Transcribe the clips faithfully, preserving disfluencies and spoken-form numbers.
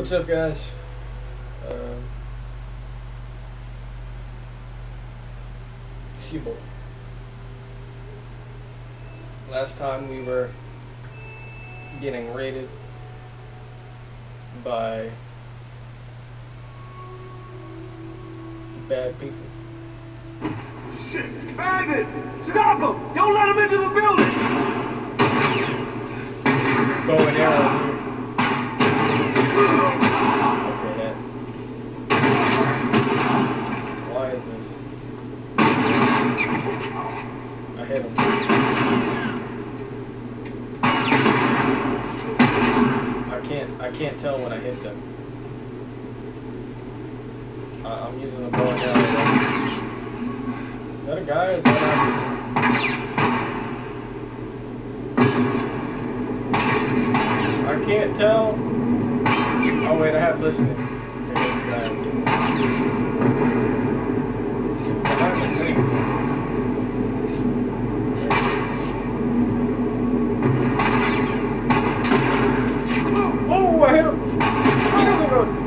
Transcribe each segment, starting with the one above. What's up, guys? Uh, it's your boy. Last time we were getting raided by bad people. Shit! Bandit! Stop him! Don't let him into the building! Bow and arrow. I hit him. I can't, I can't tell when I hit them. I, I'm using a bow and arrow. Is that a guy or is that I can't tell. Oh wait, I have listening.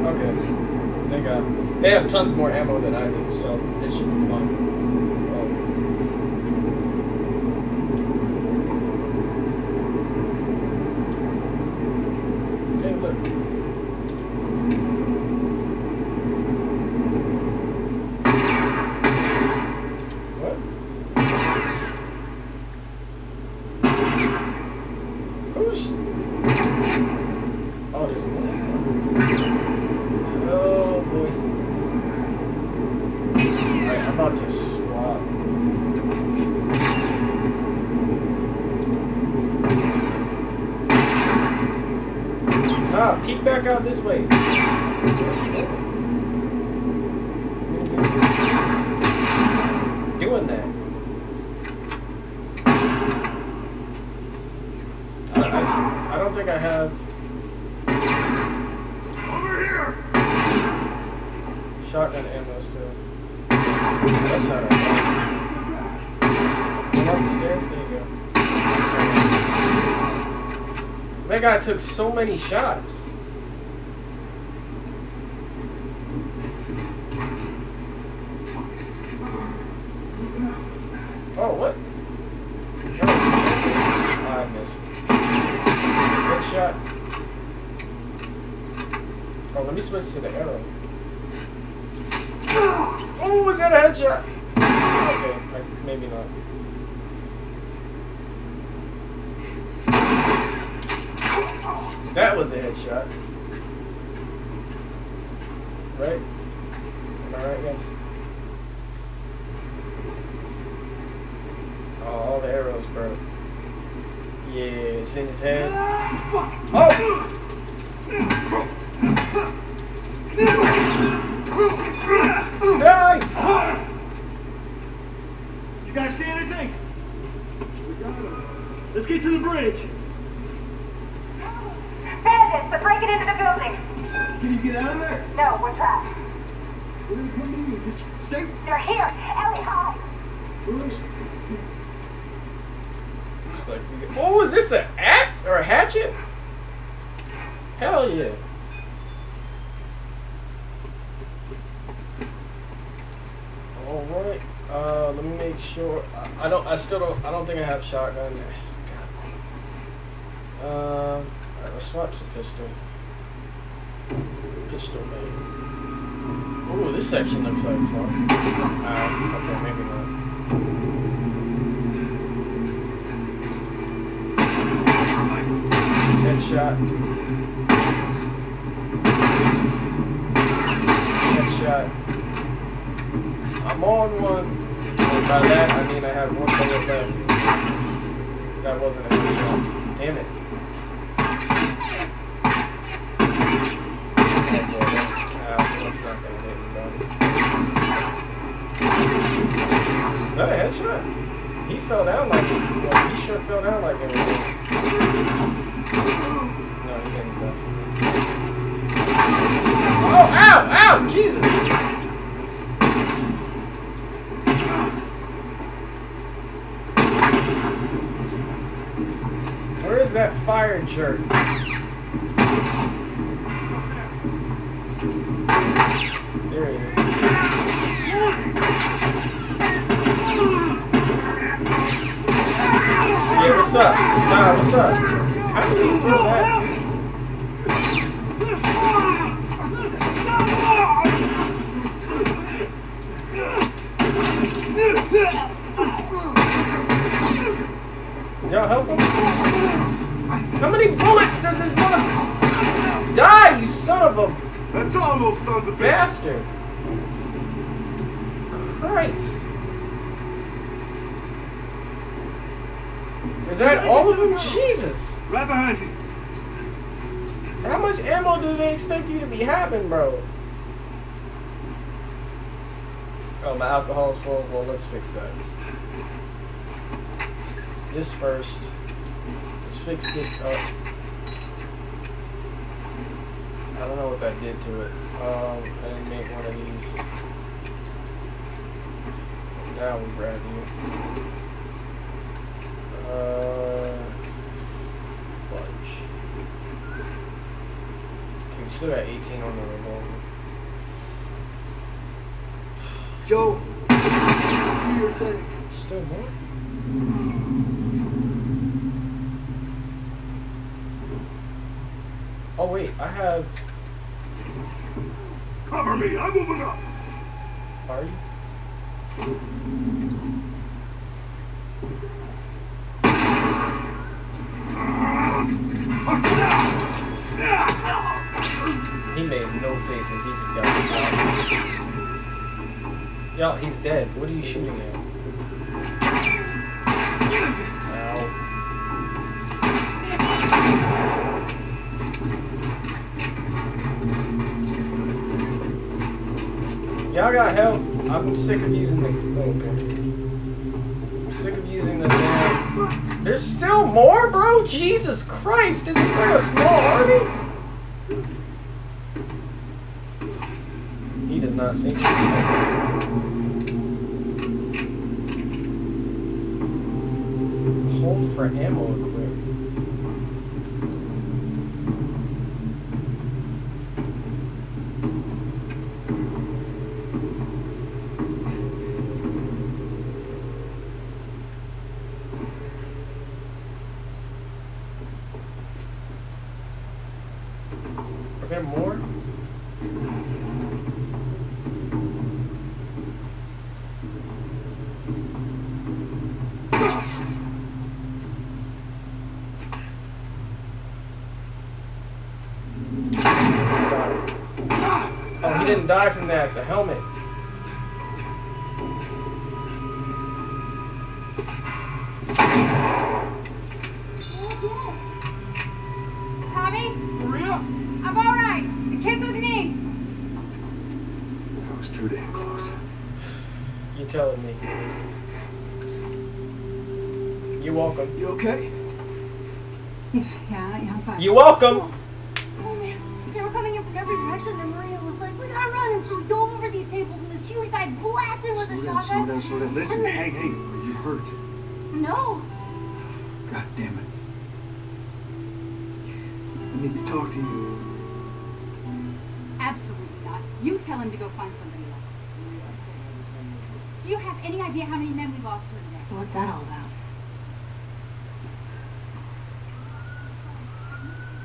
Okay, guy. They have tons more ammo than I do, so this should be fun. Oh. Hey, look. What? Who's... Oh, there's one. Oh, boy. How about this? Wow. Ah, peek back out this way. Doing that. I, I, I don't think I have. Over here. Shotgun ammo still. That's not right. Come up the stairs, there you go. That guy took so many shots. Oh, what? No, I missed. Good shot. Oh, let me switch to the arrow. Oh, was that a headshot? Okay, like, maybe not. That was a headshot. Right? Am I right, guys? Oh, all the arrows, bro. Yeah, it's in his head. Oh! Die! You guys see anything? Let's get to the bridge. Bandits, they're breaking into the building. Can you get out of there? No, we're trapped. Where are they coming to you? Just stay. They're here. Ellie, hide. Looks like we get... Oh, is this an axe or a hatchet? Hell yeah. Alright, uh, let me make sure, I, I don't, I still don't, I don't think I have shotgun. God. Uh, alright, let's swap to pistol. Pistol, man. Ooh, this section looks like fun. Alright, okay, maybe not. Headshot. Headshot. I'm on one, and by that I mean I have one bullet left. That wasn't a good shot. Damn it. That's not gonna hit anybody. Is that a headshot? He fell down like it. Well, he sure fell down like it. No, he didn't go for me. Oh, ow, ow, Jesus! That fire jerk. what's up? Nah, what's up? How do you do that, dude? Did y'all help him? How many bullets does this motherfucker die, you son of a... That's almost son of a bastard. Christ. Is that all of them? Jesus! Right behind you. How much ammo do they expect you to be having, bro? Oh, my alcohol's full. Well, let's fix that. This first. Let's fix this up. I don't know what that did to it. Um, I didn't make one of these. Now we grab you. Uh, fudge. Okay, we still got eighteen on the revolver. Joe, do your thing. Still more? Oh wait, I have. Cover me! I'm moving up. Are you? He made no faces, he just got shot. Yo, he's dead. What are you shooting at? Ow. Y'all got health. I'm sick of using the... Oh, okay. I'm sick of using the damn... There's still more, bro? Jesus Christ! Did they bring a small army? Not seen. Hold for ammo equip. Are there more? Die from that, the helmet. Tommy? Maria? I'm alright. The kid's with me. That was too damn close. You're telling me. You're welcome. You okay? Yeah, yeah, yeah, I'm fine. You're welcome! Oh, oh man, they were coming in from every direction and Maria was like, we gotta run, and so we dove over these tables and this huge guy blasted with a shotgun. Slow down, slow down. Listen, hey, hey, are you hurt? No. God damn it. I need to talk to you. Absolutely not. You tell him to go find somebody else. Do you have any idea how many men we lost here today? What's that all about?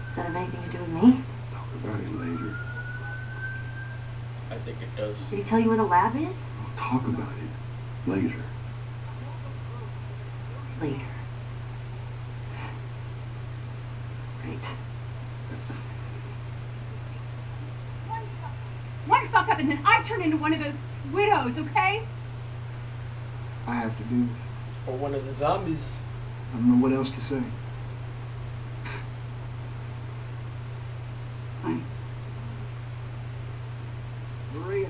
Does that have anything to do with me? Talk about it later. I think it does. Did he tell you where the lab is? I'll talk about it later. Later. Right. One fuck up and then I turn into one of those widows, okay? I have to do this. Or one of the zombies. I don't know what else to say. Fine. Maria.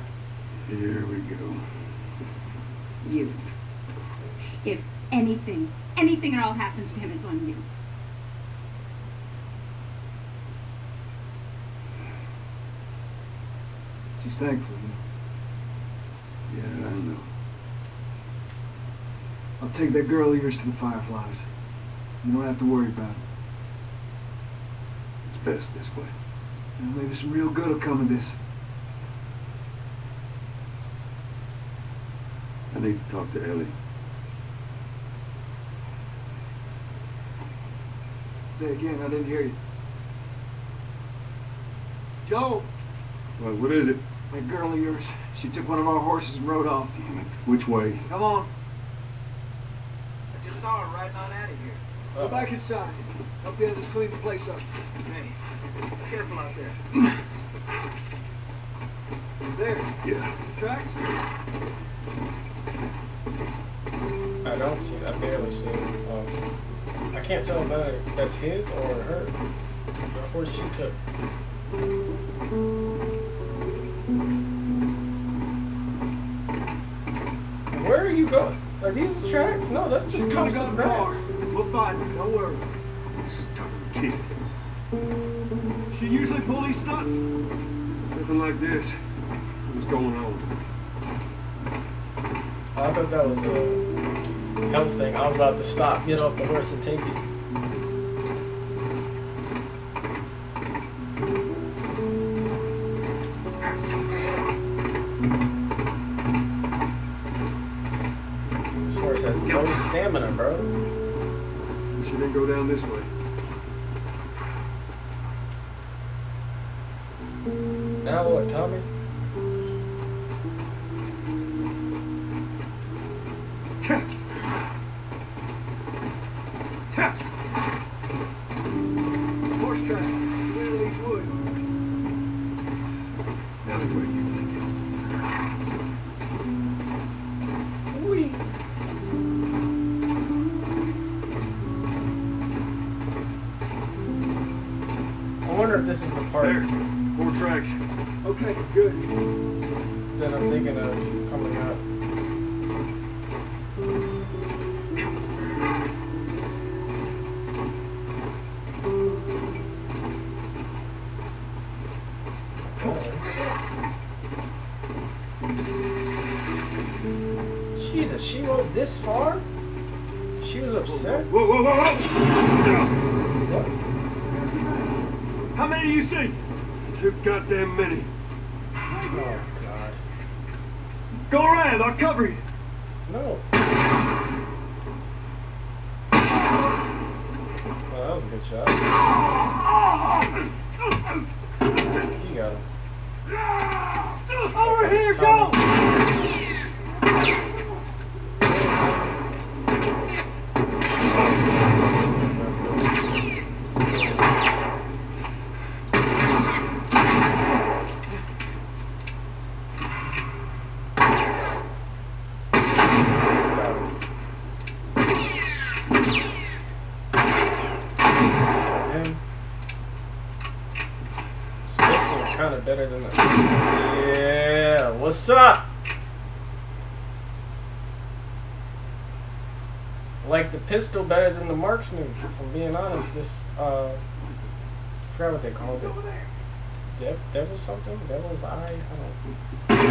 Here we go. You. If anything, anything at all happens to him, it's on you. She's thankful, you know? Yeah, I know. I'll take that girl of yours to the Fireflies. You don't have to worry about it. It's best this way. You know, maybe some real good will come of this. I need to talk to Ellie. Say again, I didn't hear you. Joel! What, what is it? That girl of yours. She took one of our horses and rode off. Damn it. Which way? Come on. I just saw her riding on out of here. Uh-oh. Go back inside. Help the others clean the place up. Hey, be careful out there. There. Yeah. Tracks? I don't see. I barely see. Um, I can't tell whether that's his or her. The horse she took. Where are you going? Are these the tracks? No, that's just cops and grass. We'll find them. Don't worry. Stubborn kid. She usually pull these stunts. Nothing like this. What's going on? I thought that was a health thing. I was about to stop, get off the horse, and take it. Stamina, bro. She didn't go down this way. Now what, Tommy? Horse track. Clear these woods. Now what are you thinking? Wee. This is the part. There, more tracks. Okay, good. Then I'm thinking of coming out. Right. Jesus, she rode this far? She was upset? Whoa, whoa, whoa, whoa! What? How many do you see? Too goddamn many. Oh, God. Go around, I'll cover you. No. Well, that was a good shot. You got him. Over here, Tommy. Go! Better than that. Yeah, what's up? Like the pistol better than the marksman, if I'm being honest. This, uh, I forgot what they called it. Dev, devil something? Devil's eye? I don't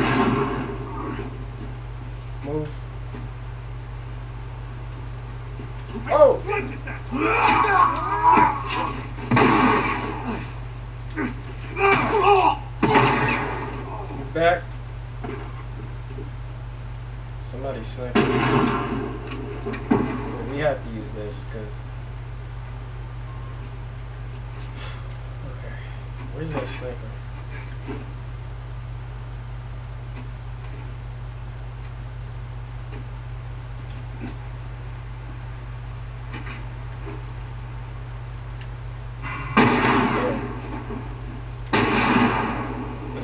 know. Move. Oh! Back. Somebody sniped. But we have to use this because. Okay. Where's that sniper?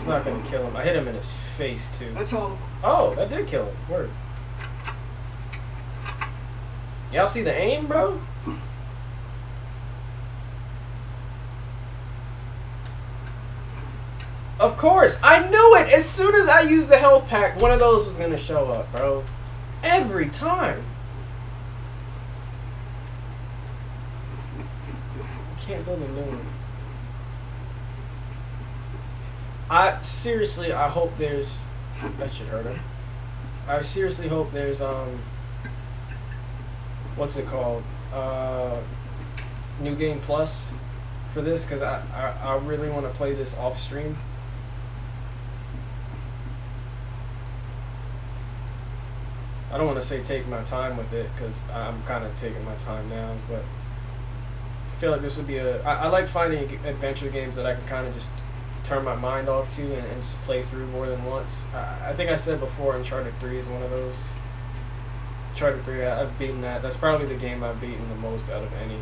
Not gonna kill him. I hit him in his face too. That's all. Oh, that did kill him. Word. Y'all see the aim, bro? Of course, I knew it. As soon as I used the health pack, one of those was gonna show up, bro. Every time. I can't build a new one. I seriously, I hope there's, that should hurt him. I seriously hope there's, um, what's it called? Uh, New Game Plus for this, because I, I, I really want to play this off stream. I don't want to say take my time with it, because I'm kind of taking my time now, but if feel like this would be a... I, I like finding adventure games that I can kind of just turn my mind off to and, and just play through more than once. I, I think I said before Uncharted three is one of those. Uncharted three, I, I've beaten that. That's probably the game I've beaten the most out of any.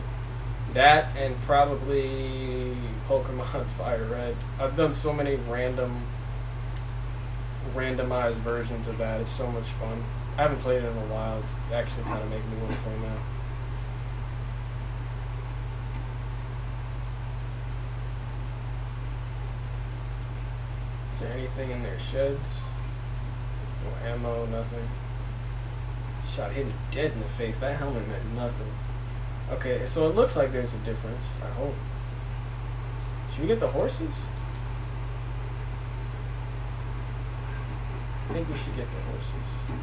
That and probably Pokemon Fire Red. I've done so many random... randomized versions of that. It's so much fun. I haven't played it in a while. It's actually kind of making me want to play now. Is there anything in their sheds? No ammo, nothing. Shot him dead in the face. That helmet meant nothing. Okay, so it looks like there's a difference. I hope. Should we get the horses? I think we should get the horses.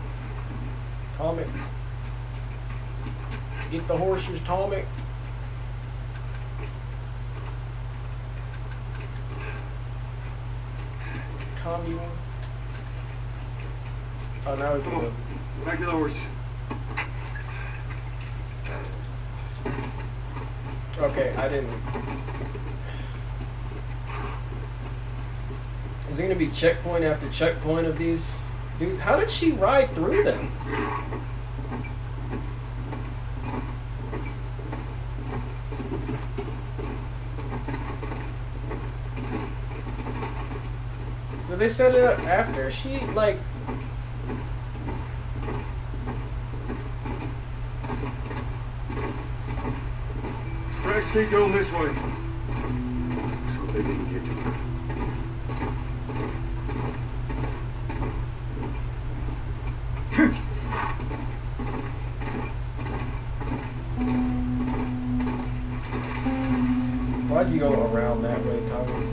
Tommy. Get the horses, Tommy. Tommy. Oh, now we can go. Back to the horses. Okay, I didn't. Is there going to be checkpoint after checkpoint of these dudes? How did she ride through them? Did they set it up after? She, like... Tracks keep going this way. So they didn't get to her. Why'd you go around that way, Tommy?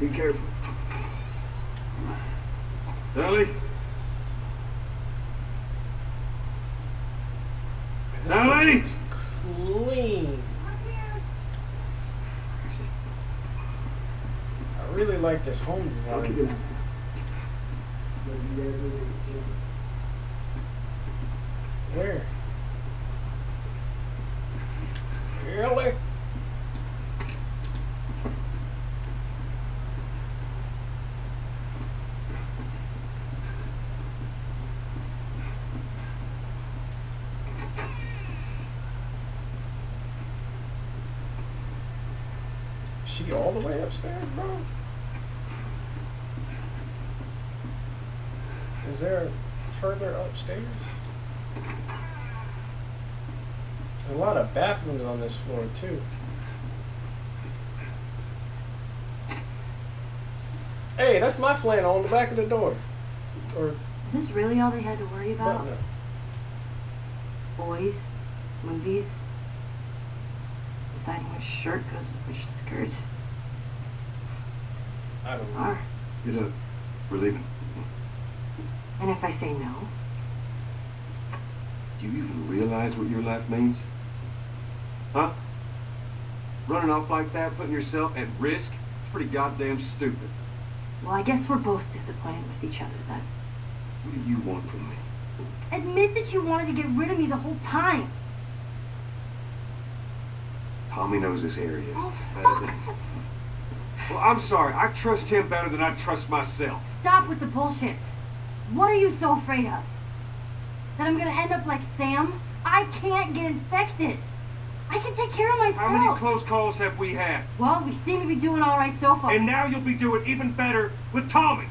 Be careful. Ellie? Ellie? Clean. I really like this home design. Where? Ellie? She all the way upstairs, bro? Is there further upstairs? There's a lot of bathrooms on this floor, too. Hey, that's my flannel on the back of the door. Or is this really all they had to worry about? No. Boys, movies. Deciding which shirt goes with which skirt. I don't know. Get up. We're leaving. And if I say no? Do you even realize what your life means? Huh? Running off like that, putting yourself at risk? It's pretty goddamn stupid. Well, I guess we're both disappointed with each other then. What do you want from me? Admit that you wanted to get rid of me the whole time. Tommy knows this area. Oh, fuck. Well, I'm sorry. I trust him better than I trust myself. Stop with the bullshit. What are you so afraid of? That I'm gonna end up like Sam? I can't get infected. I can take care of myself. How many close calls have we had? Well, we seem to be doing all right so far. And now you'll be doing even better with Tommy.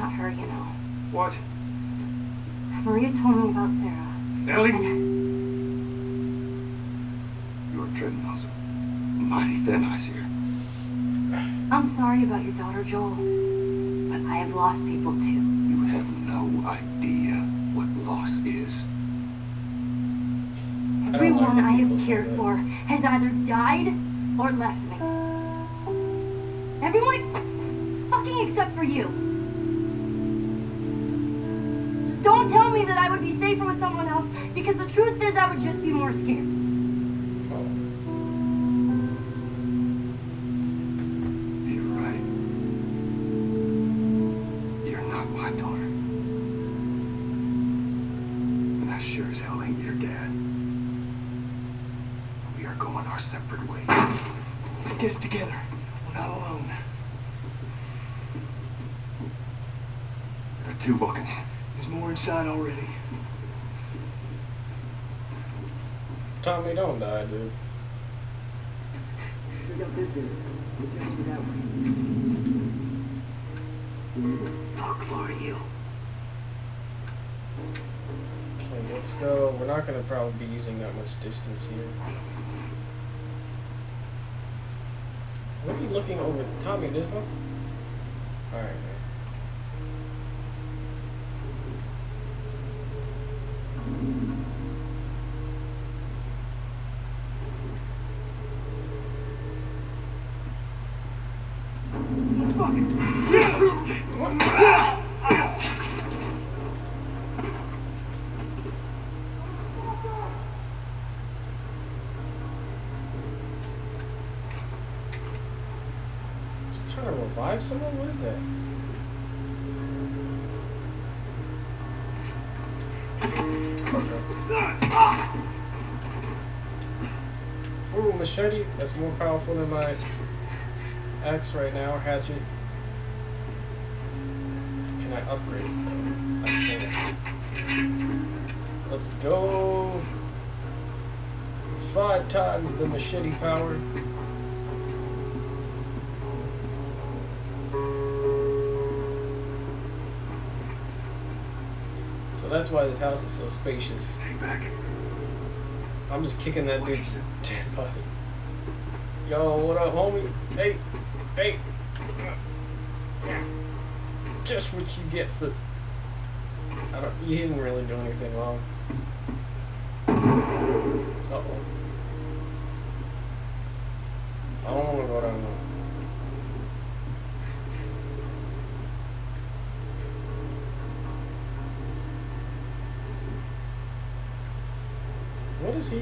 About her, you know. What? Maria told me about Sarah. Ellie? And... You are treading on some mighty thin ice here. I'm sorry about your daughter, Joel. But I have lost people, too. You have no idea what loss is. Everyone I have cared for has either died or left me. Everyone fucking except for you. So don't tell me that I would be safer with someone else, because the truth is I would just be more scared. You're right. You're not my daughter. And I sure as hell ain't your dad. We are going our separate ways. Get it together. We're not alone. There are two walking. There's more inside already. Tommy, don't die, dude. Fuck for you. Okay, let's go. We're not gonna probably be using that much distance here. What are you looking over, Tommy? This one? All right, man. What the fuck? Revive someone? What is that? Okay. Ooh, machete. That's more powerful than my axe right now. Hatchet. Can I upgrade? No, I can't. Let's go. Five times the machete power. That's why this house is so spacious. Hang back. I'm just kicking that dude's dead body. Yo, what up, homie? Hey, hey. Just what you get for. I don't. You didn't really do anything wrong. Uh oh. I don't want to go down there. What is he?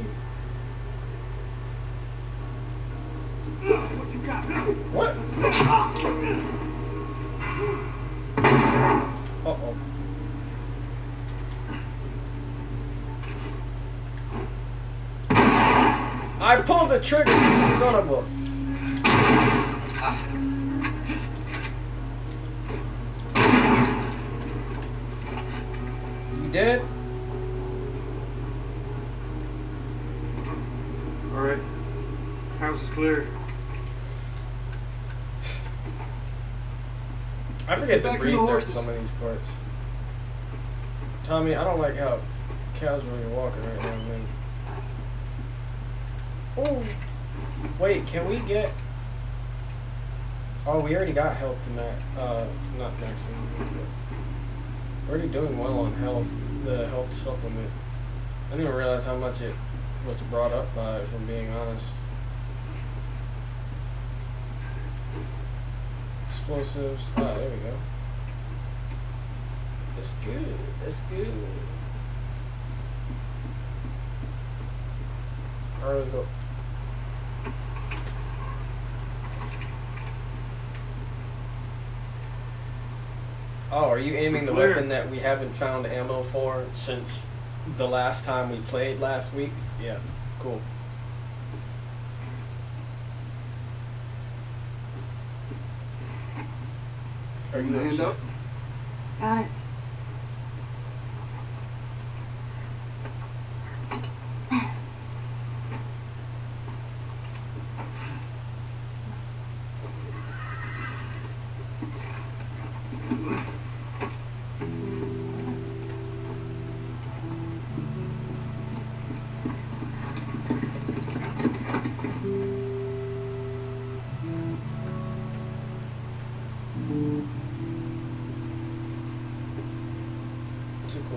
What you got? What? Uh oh. I pulled the trigger, you son of a. You dead? Clear. I forget to breathe through some of these parts. Tommy, I don't like how casually you're walking right now, man. Oh, wait, can we get? Oh, we already got health to max. Uh, not max. We're already doing well on health. The health supplement. I didn't even realize how much it was brought up by, if I'm being honest. Explosives. Ah, there we go. That's good. That's good. All right, let's go. Oh, are you aiming the weapon that we haven't found ammo for since the last time we played last week? Yeah, cool. Are you hands up? Got it.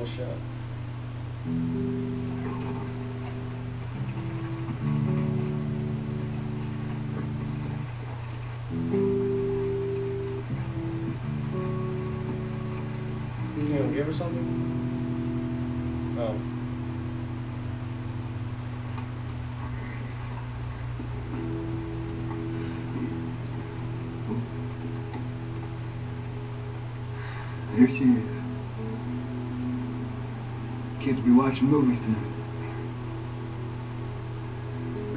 normal shot. You gonna give her something? Oh. There she is. Kids be watching movies tonight.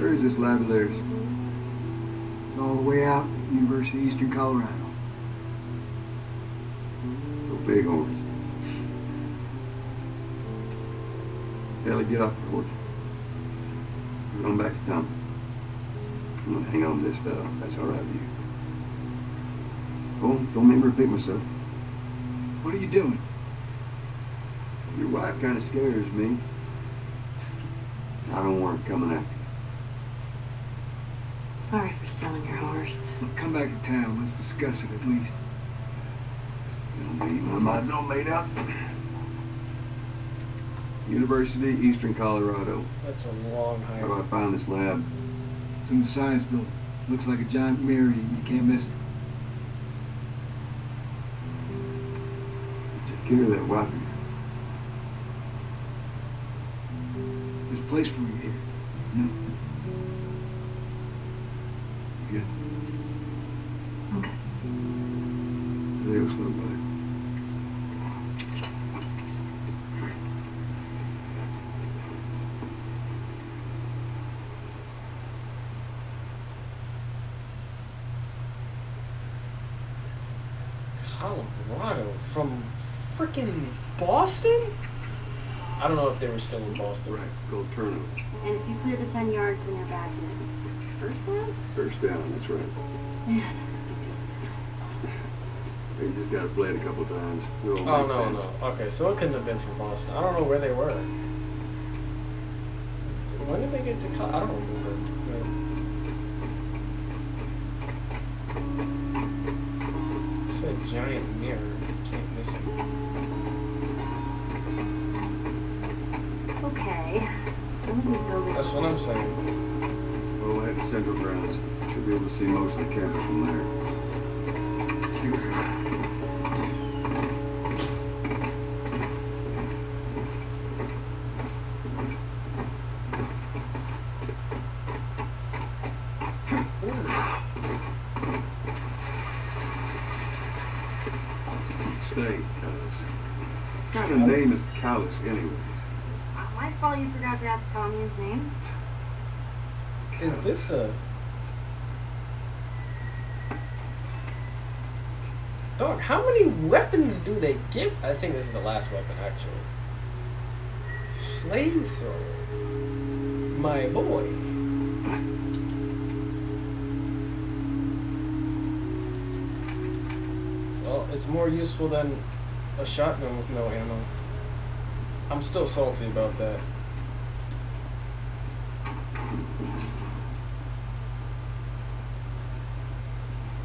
Where is this lab of theirs? It's all the way out, University of Eastern Colorado. No big horns. Ellie, get off the horse. We're going back to Tommy. I'm gonna hang on to this fellow. That's all right with you. Oh, don't make me repeat myself. What are you doing? Your wife kind of scares me. I don't want her coming after you. Sorry for stealing your horse. Look, come back to town. Let's discuss it at least. Don't be, my mind's all made up. University, Eastern Colorado. That's a long hike. How do I find this lab? It's in the science building. Looks like a giant mirror. You can't miss it. Give her that weapon. There's a place for you here. No. Good. Okay. There's nobody. Colorado from freaking Boston? I don't know if they were still in Boston. Right, it's called turnover. And if you clear the ten yards in your back, first down? First down, that's right. Yeah, that's confusing. They just got to play it a couple times. It all oh, no, sense. no. Okay, so it couldn't have been from Boston. I don't know where they were. When did they get to Colorado? I don't remember. Right. It's a giant mirror. Okay. That's what I'm saying. We'll head to Central Grounds. Should be able to see most of the campus from there. Stay, Callus. What kind of name is Callus, anyway? I thought you forgot to ask Tommy's name. Is this a... Dog, how many weapons do they give? I think this is the last weapon, actually. Flamethrower. My boy. Well, it's more useful than a shotgun with no ammo. I'm still salty about that.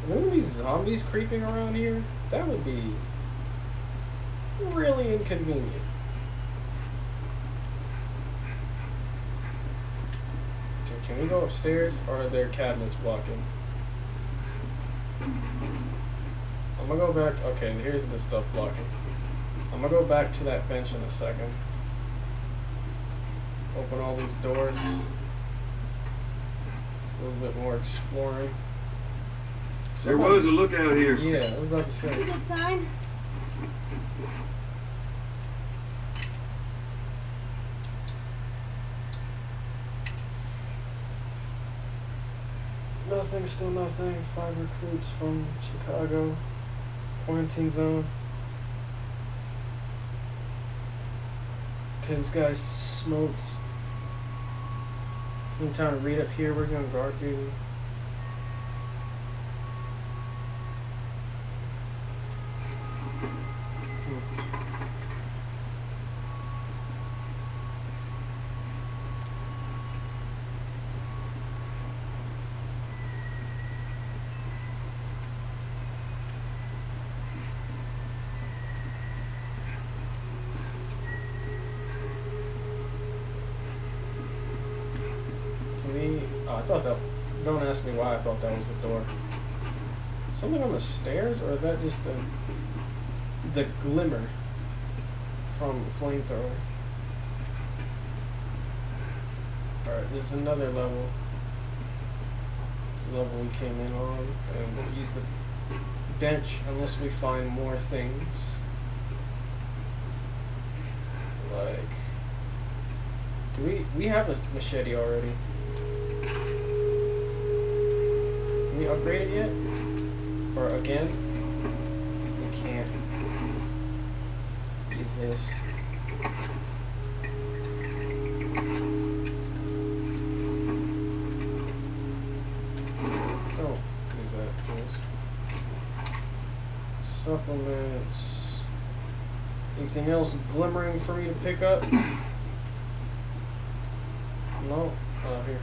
Wouldn't be zombies creeping around here? That would be really inconvenient. Okay, can we go upstairs or are there cabinets blocking? I'm gonna go back. Okay, here's the stuff blocking. I'm gonna go back to that bench in a second. Open all these doors. A little bit more exploring. There was a lookout here. Yeah, I was about to say. That's a good sign. Nothing, still nothing. Five recruits from Chicago. Quarantine zone. This guy smoked. Some time to read up here. We're going to guard duty. I thought that... Don't ask me why I thought that was the door. Something on the stairs, or is that just the... the glimmer from the flamethrower? Alright, there's another level. Level we came in on, and we'll use the bench unless we find more things. Like... Do we... we have a machete already. Can we upgrade it yet? Or again? We can't. Use this. Oh, use that please. Supplements. Anything else glimmering for me to pick up? No? Oh, here.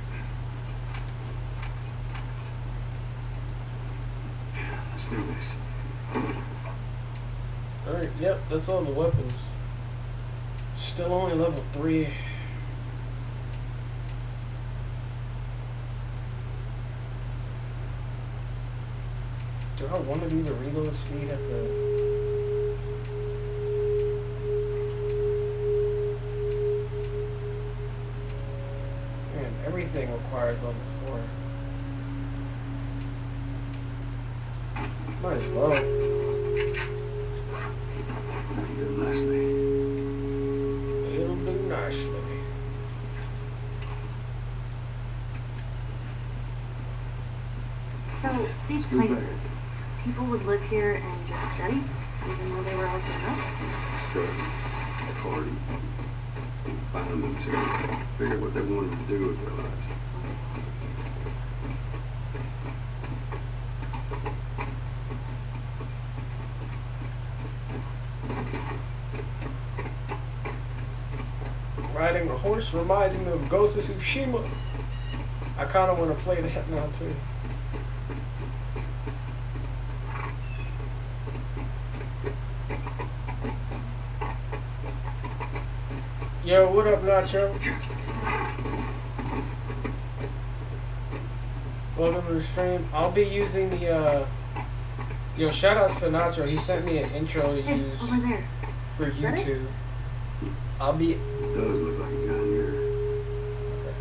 Let's do this. Alright, yep, that's all the weapons. Still only level three. Do I want to do the reload speed at the... Everything requires level four. Might as well. It'll do nicely. It'll do nicely. So, these places, people would live here and just study, even though they were all grown up? Study, party, find themselves. Figure out what they wanted to do with their lives. Riding a horse reminds me of Ghost of Tsushima. I kind of want to play that now too. Yo, what up, Nacho? Welcome to the stream. I'll be using the, uh... Yo, shout out to Nacho. He sent me an intro to hey, use over there. For YouTube. I'll be... It does look like it's down here. Okay.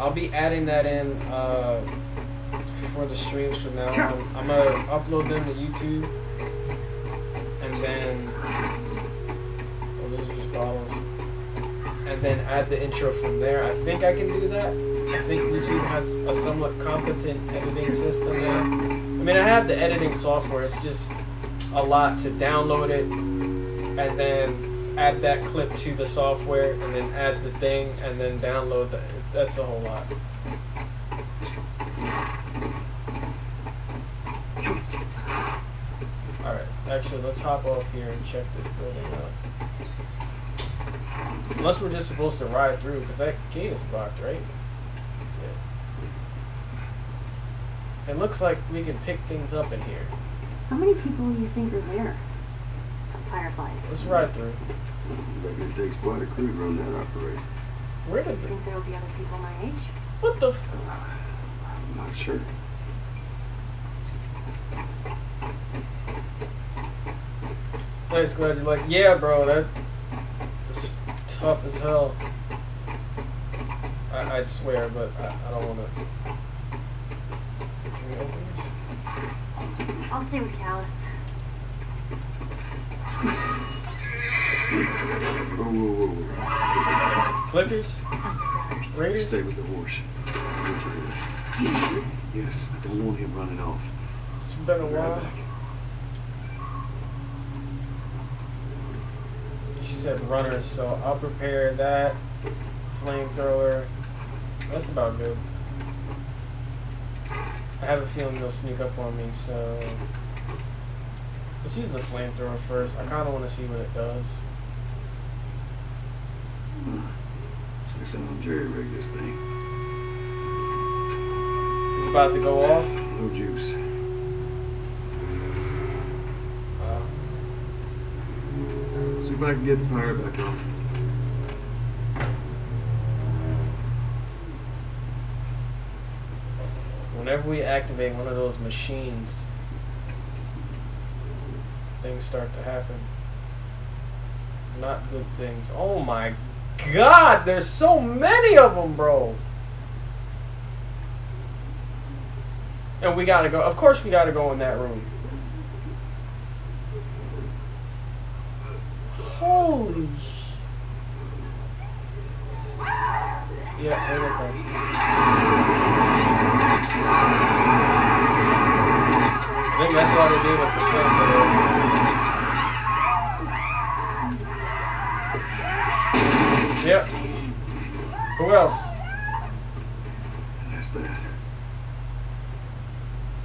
I'll be adding that in, uh... for the streams from now on. I'm gonna upload them to YouTube. And then... Oh, those are just bottles. And then add the intro from there. I think I can do that. I think YouTube has a somewhat competent editing system now. I mean, I have the editing software. It's just a lot to download it and then add that clip to the software and then add the thing and then download that. That's a whole lot. All right, actually, let's hop off here and check this building out. Unless we're just supposed to ride through, because that gate is blocked, right? Yeah. It looks like we can pick things up in here. How many people do you think are there? Fireflies. Let's ride through. It takes quite a crew to run that operation. Where did they? Think there will be other people my age? What the? F I'm not sure. Thanks, glad you're like, yeah, bro. That. Tough as hell. I, I'd swear, but I, I don't want to. Can we open this? I'll stay with Callus. Whoa, whoa, whoa. Clickers? Raiders? Stay with the horse. Yes, I don't want him running off. It's been a while. Says runners, so I'll prepare that flamethrower. That's about good. I have a feeling they'll sneak up on me, so let's use the flamethrower first. I kind of want to see what it does. It's like someone jerry-rigged this thing. It's about to go off. No juice. See if I can get the power back on. whenever we activate one of those machines, things start to happen. Not good things. Oh my god, there's so many of them, bro. And we gotta go. Of course we gotta go in that room. Holy sh... Yeah, there they go. I think that's why they gave us the film today. Yep. Who else? That's that.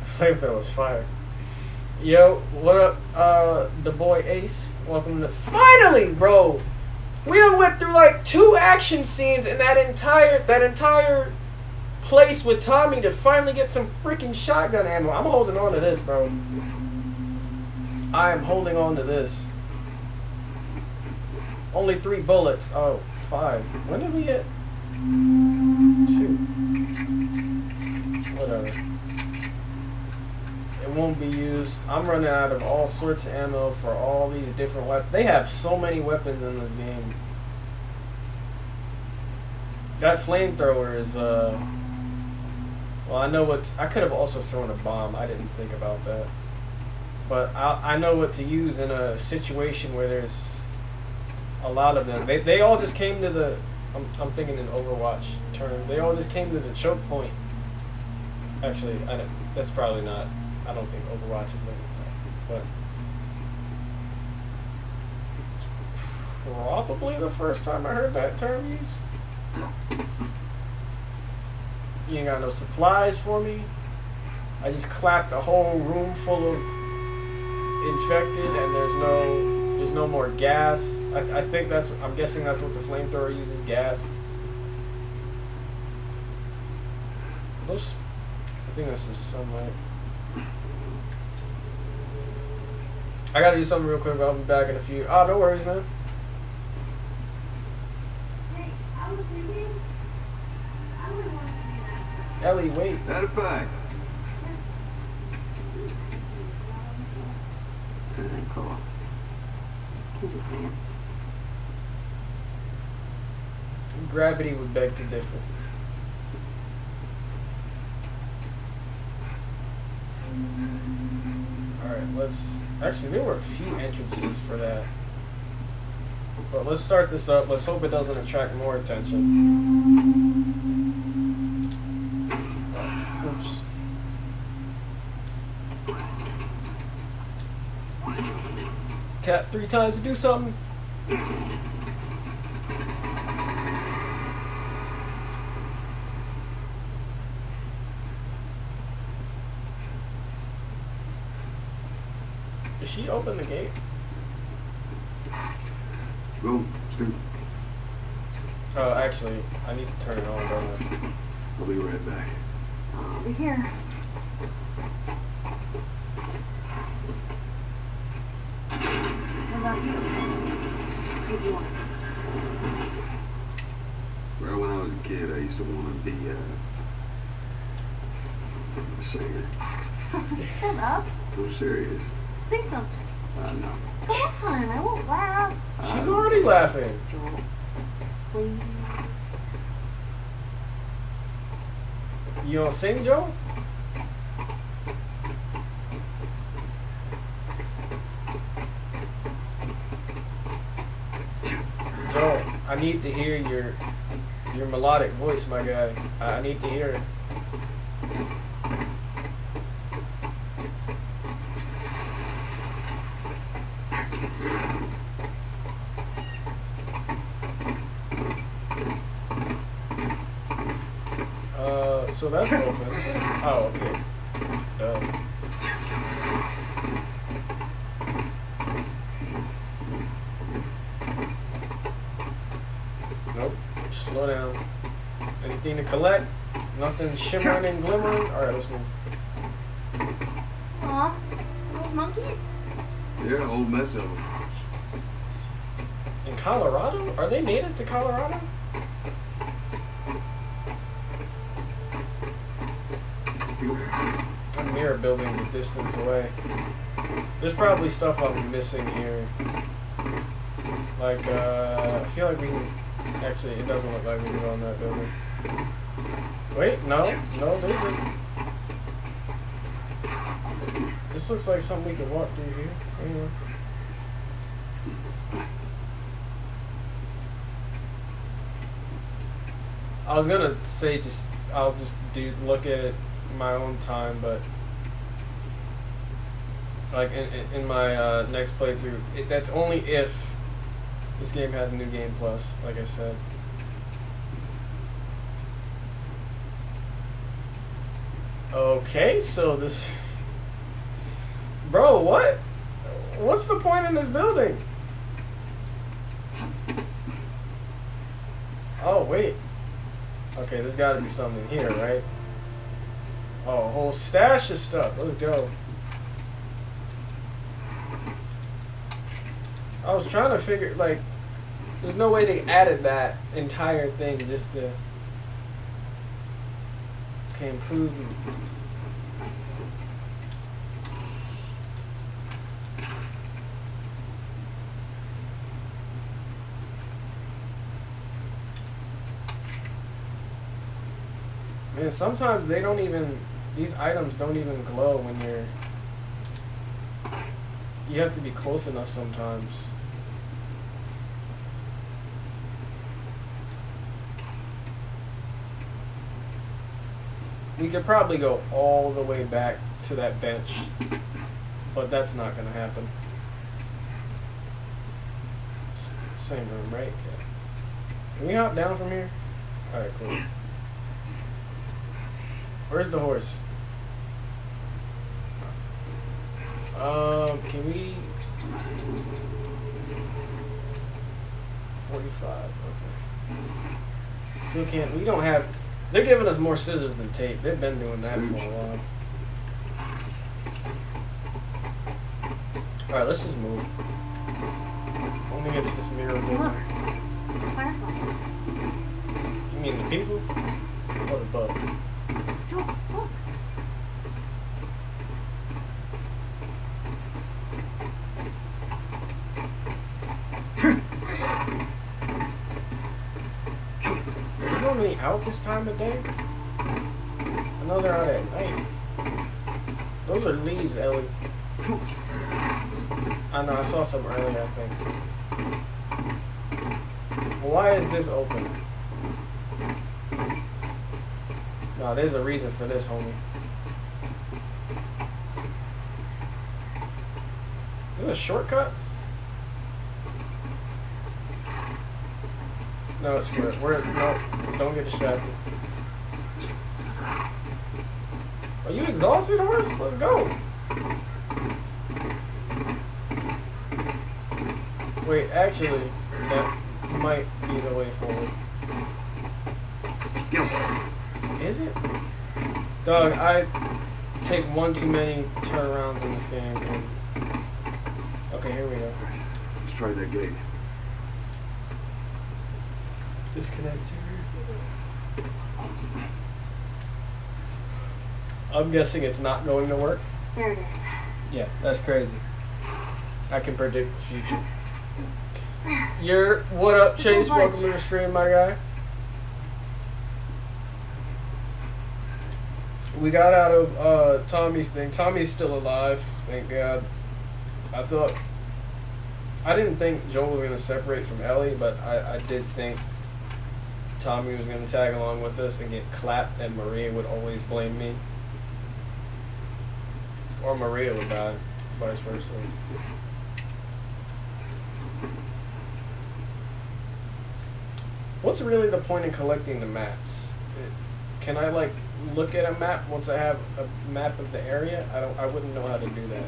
Flamethrower was fire. Yo, what up, uh, the boy Ace? Welcome to finally, bro. We done went through like two action scenes in that entire that entire place with Tommy to finally get some freaking shotgun ammo. I'm holding on to this, bro. I am holding on to this. Only three bullets. Oh. Five. When did we get two? Whatever. It won't be used. I'm running out of all sorts of ammo for all these different weapons. They have so many weapons in this game. That flamethrower is, uh... well, I know what... I could have also thrown a bomb. I didn't think about that. But I, I know what to use in a situation where there's a lot of them. They, they all just came to the... I'm, I'm thinking in Overwatch terms. They all just came to the choke point. Actually, I don't, that's probably not... I don't think Overwatch is like that. But... probably the first time I heard that term used. You ain't got no supplies for me. I just clapped a whole room full of infected and there's no... there's no more gas. I, I think that's... I'm guessing that's what the flamethrower uses, gas. Those, I think that's just sunlight. I gotta do something real quick, but I'll be back in a few. Oh, no worries, man. Hey, I was thinking, I wouldn't want to do that. Ellie, wait. Not a fine. Cool. Gravity would beg to differ. Alright, let's... actually, there were a few entrances for that. But let's start this up. Let's hope it doesn't attract more attention. Oh, oops. Tap three times to do something. Did she open the gate? Go, shoot. Oh, actually, I need to turn it on, don't I? I'll be right back. Over here. Well, when I was a kid, I used to want to be uh, a singer. Shut up. I'm serious. Sing something. Uh, no. Come on, I won't laugh. She's um, already laughing. Joel, please. You don't sing, Joel? I need to hear your your melodic voice, my guy. I need to hear it. Uh, so that's open. Oh, okay. Duh. Slow down. Anything to collect? Nothing shimmering and glimmering? Alright, let's move. Aw, old monkeys? They're an old mess of them. In Colorado? Are they native to Colorado? The mirror building's a distance away. There's probably stuff I'm missing here. Like, uh, I feel like we can... Actually, it doesn't look like we can go on that building. Wait, no. No, there isn't. This looks like something we can walk through here. Anyway. I was gonna say just I'll just do look at it my own time, but like in, in my uh, next playthrough, it, that's only if this game has a new game plus, like I said. Okay, so this, bro, what? What's the point in this building? Oh wait. Okay, there's gotta be something in here, right? Oh, a whole stash of stuff. Let's go. I was trying to figure, like, there's no way they added that entire thing just to okay, improve. And sometimes they don't even, these items don't even glow when you're, you have to be close enough sometimes. We could probably go all the way back to that bench, but that's not going to happen. S same room, right? Yeah. Can we hop down from here? Alright, cool. Where's the horse? Um, can we... forty-five, okay. Still can't, we don't have... They're giving us more scissors than tape. They've been doing that for a while. Alright, let's just move. Let me get to this mirror. Look, the firefly. You mean the people? Or the bug? Joel, look. Are they normally out this time of day? I know they're out at night. Those are leaves, Ellie. I know, I saw some earlier, I think. Why is this open? No, there's a reason for this, homie. Is it a shortcut? No, it's good. We're no. Don't get distracted. Are you exhausted, horse? Let's go. Wait, actually, that might be the way forward. Is it? Dog, I take one too many turnarounds in this game. And... Okay, here we go. Let's try that gate. Disconnect. I'm guessing it's not going to work. There it is. Yeah, that's crazy. I can predict the future. You're what up, Chase? Welcome to the stream, my guy. We got out of uh, Tommy's thing. Tommy's still alive, thank God. I thought... I didn't think Joel was going to separate from Ellie, but I, I did think Tommy was going to tag along with us and get clapped, and Maria would always blame me. Or Maria would die, vice versa. What's really the point in collecting the maps? It, can I, like... look at a map once I have a map of the area? I don't I wouldn't know how to do that.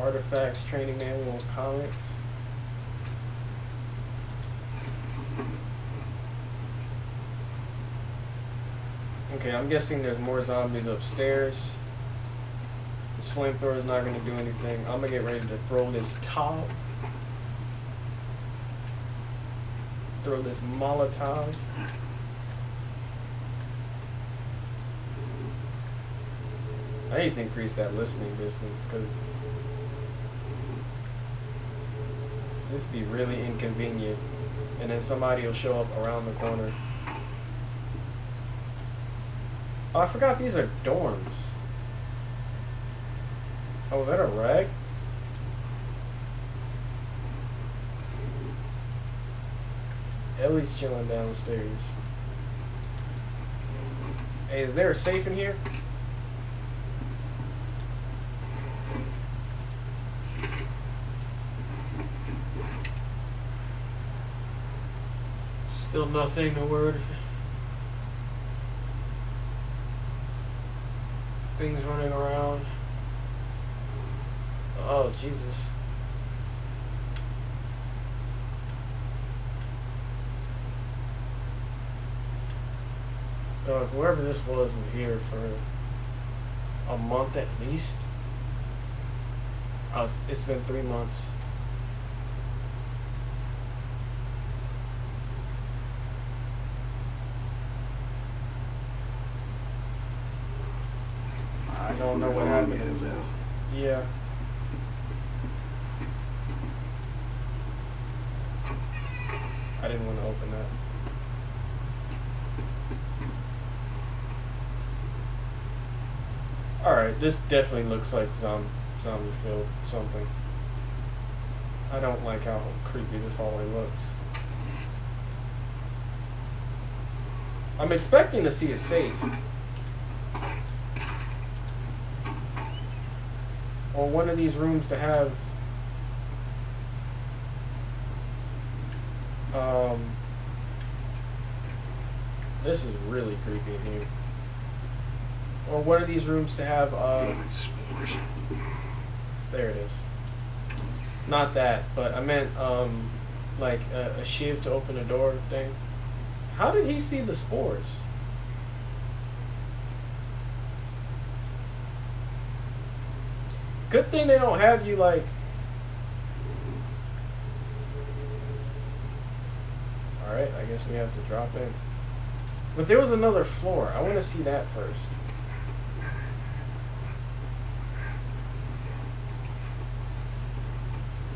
Artifacts, training manuals, comics. Okay, I'm guessing there's more zombies upstairs. This flamethrower is not gonna do anything. I'm gonna get ready to throw this top. Throw this Molotov. I need to increase that listening distance because this would be really inconvenient. And then somebody will show up around the corner. Oh, I forgot these are dorms. Oh, was that a rag? Ellie's chilling downstairs. Hey, is there a safe in here? Still nothing, no word. Things running around. Oh, Jesus. Uh, whoever this was was here for a month at least. Uh, it's been three months. I don't know what happened. Yeah. I didn't want to open that. Alright, this definitely looks like zombie, zombie filled something. I don't like how creepy this hallway looks. I'm expecting to see a safe. Or one of these rooms to have um, this is really creepy in here. Or what are these rooms to have? Uh, there it is. Not that, but I meant um, like a, a shiv to open a door thing. How did he see the spores? Good thing they don't have you like. All right, I guess we have to drop in. But there was another floor. I want to see that first.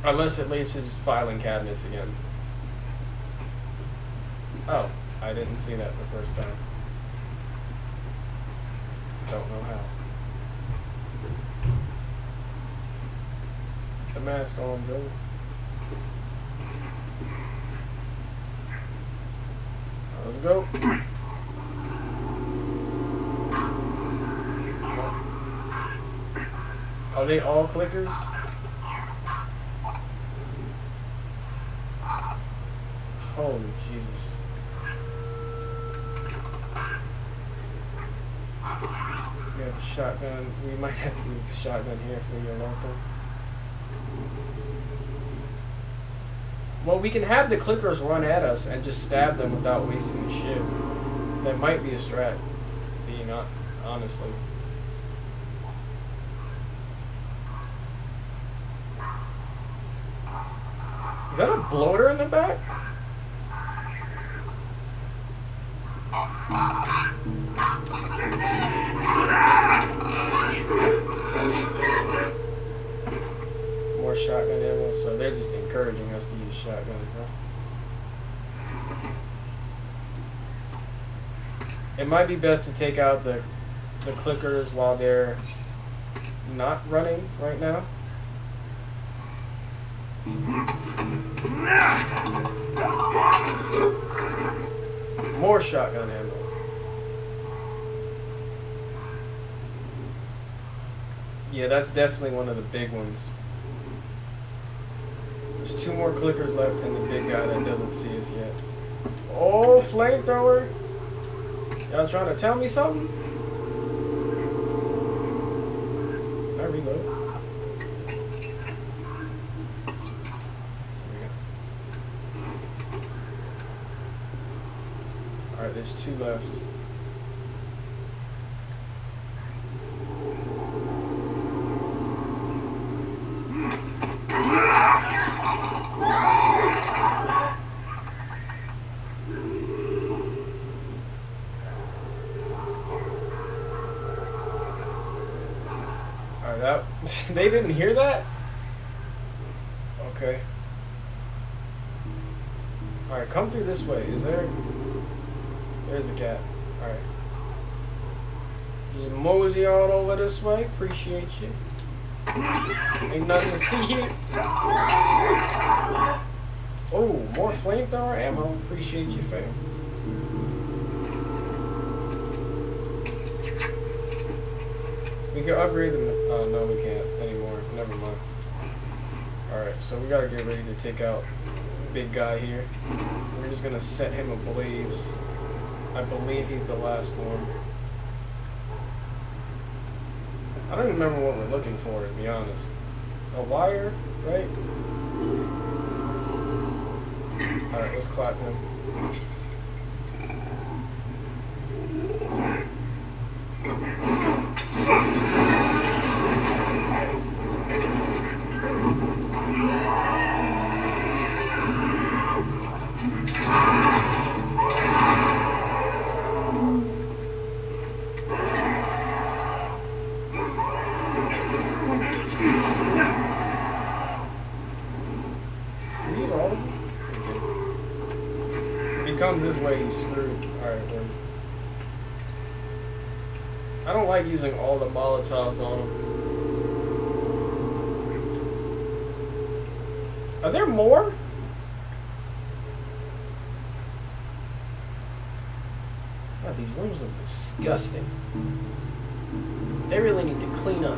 Unless it leads to just filing cabinets again. Oh, I didn't see that the first time. Don't know how. The mask on, Joel. Let's go. Are they all clickers? Holy Jesus. We have a shotgun. We might have to use the shotgun here if we get locked in. Well, we can have the clickers run at us and just stab them without wasting the shit. That might be a strat, being on honestly. Is that a bloater in the back? More shotgun ammo, so they're just encouraging us to use shotguns, huh? It might be best to take out the the clickers while they're not running right now. More shotgun ammo. Yeah, that's definitely one of the big ones. There's two more clickers left and the big guy that doesn't see us yet. Oh, flamethrower! Y'all trying to tell me something? I reload. There's two left. Wow, that they didn't hear that? Okay. Alright, come through this way. Is there... There's a gap. Alright. Just mosey on over this way. Appreciate you. Ain't nothing to see here. Oh, more flamethrower ammo. Appreciate you, fam. We can upgrade them. Oh, no, we can't anymore. Never mind. Alright, so we gotta get ready to take out big guy here. We're just gonna set him ablaze. I believe he's the last one. I don't remember what we're looking for, to be honest. A wire, right? Alright, let's clap him. This way he's screwed. Alright, I don't like using all the Molotovs on him. Are there more? God, these rooms look disgusting. They really need to clean up.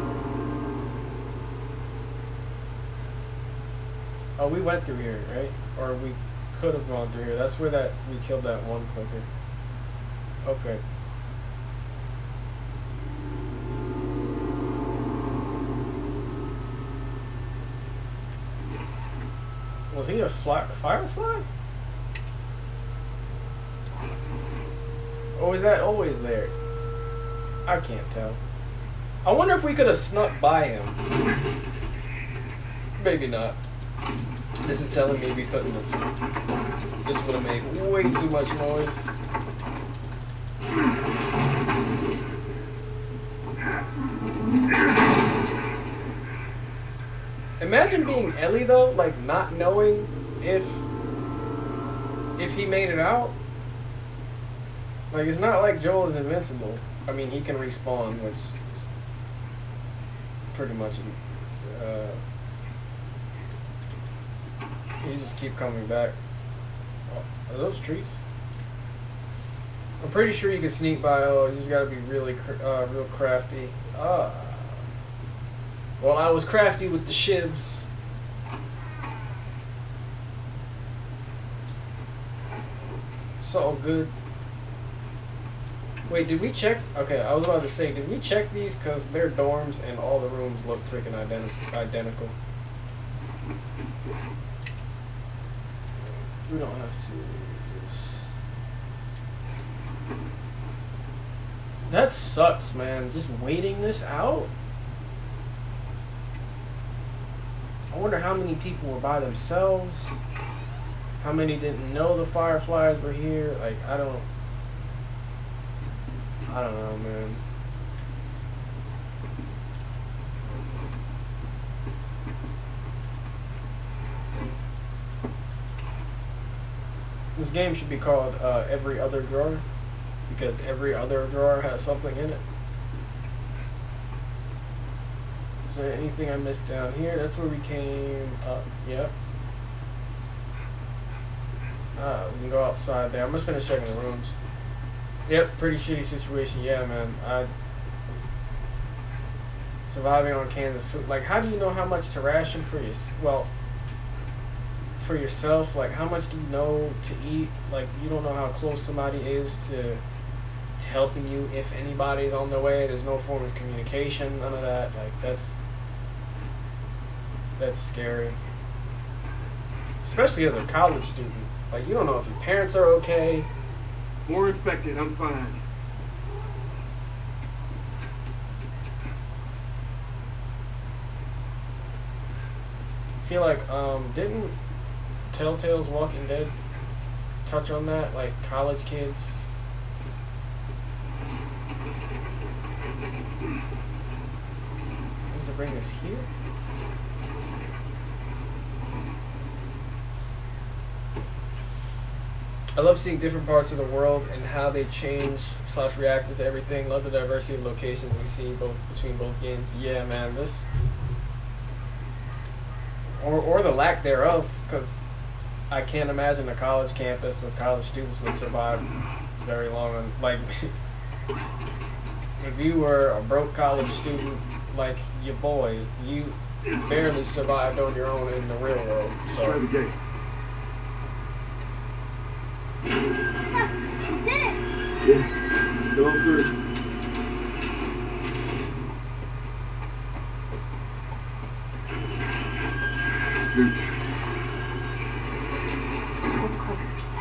Oh, we went through here, right? Or we... could have gone through here. That's where that we killed that one clicker. Okay. Was he a fly, firefly? Or was that always there? I can't tell. I wonder if we could have snuck by him. Maybe not. This is telling me we couldn't have. This would have made way too much noise. Imagine being Ellie though, like not knowing if if he made it out. Like it's not like Joel is invincible. I mean, he can respawn, which is pretty much. Uh, You just keep coming back. Oh, are those trees? I'm pretty sure you can sneak by. Oh, you just gotta be really, cr uh, real crafty. Uh, well, I was crafty with the shivs. It's all good. Wait, did we check? Okay, I was about to say, did we check these? Cause they're dorms and all the rooms look freaking identi identical. We don't have to. That sucks, man. Just waiting this out? I wonder how many people were by themselves. How many didn't know the Fireflies were here? Like, I don't... I don't know, man. This game should be called uh, Every Other Drawer, because every other drawer has something in it. Is there anything I missed down here? That's where we came up. Yep. Uh, we can go outside there. I'm just finished checking the rooms. Yep, pretty shitty situation. Yeah, man. I surviving on Kansas food. Like, how do you know how much to ration for your... Well... for yourself, like how much do you know to eat? Like you don't know how close somebody is to, to helping you, if anybody's on their way. There's no form of communication, none of that. Like that's that's scary, especially as a college student. Like you don't know if your parents are okay. More infected. I'm fine. I feel like um didn't Telltale's Walking Dead touch on that, like college kids. There's a bring us here. I love seeing different parts of the world and how they change slash react to everything. Love the diversity of locations we see both between both games. Yeah, man, this or or the lack thereof, because I can't imagine a college campus with college students would survive very long. Like, if you were a broke college student like your boy, you barely survived on your own in the real world. So. She did it! Yeah, go through. Those clickers.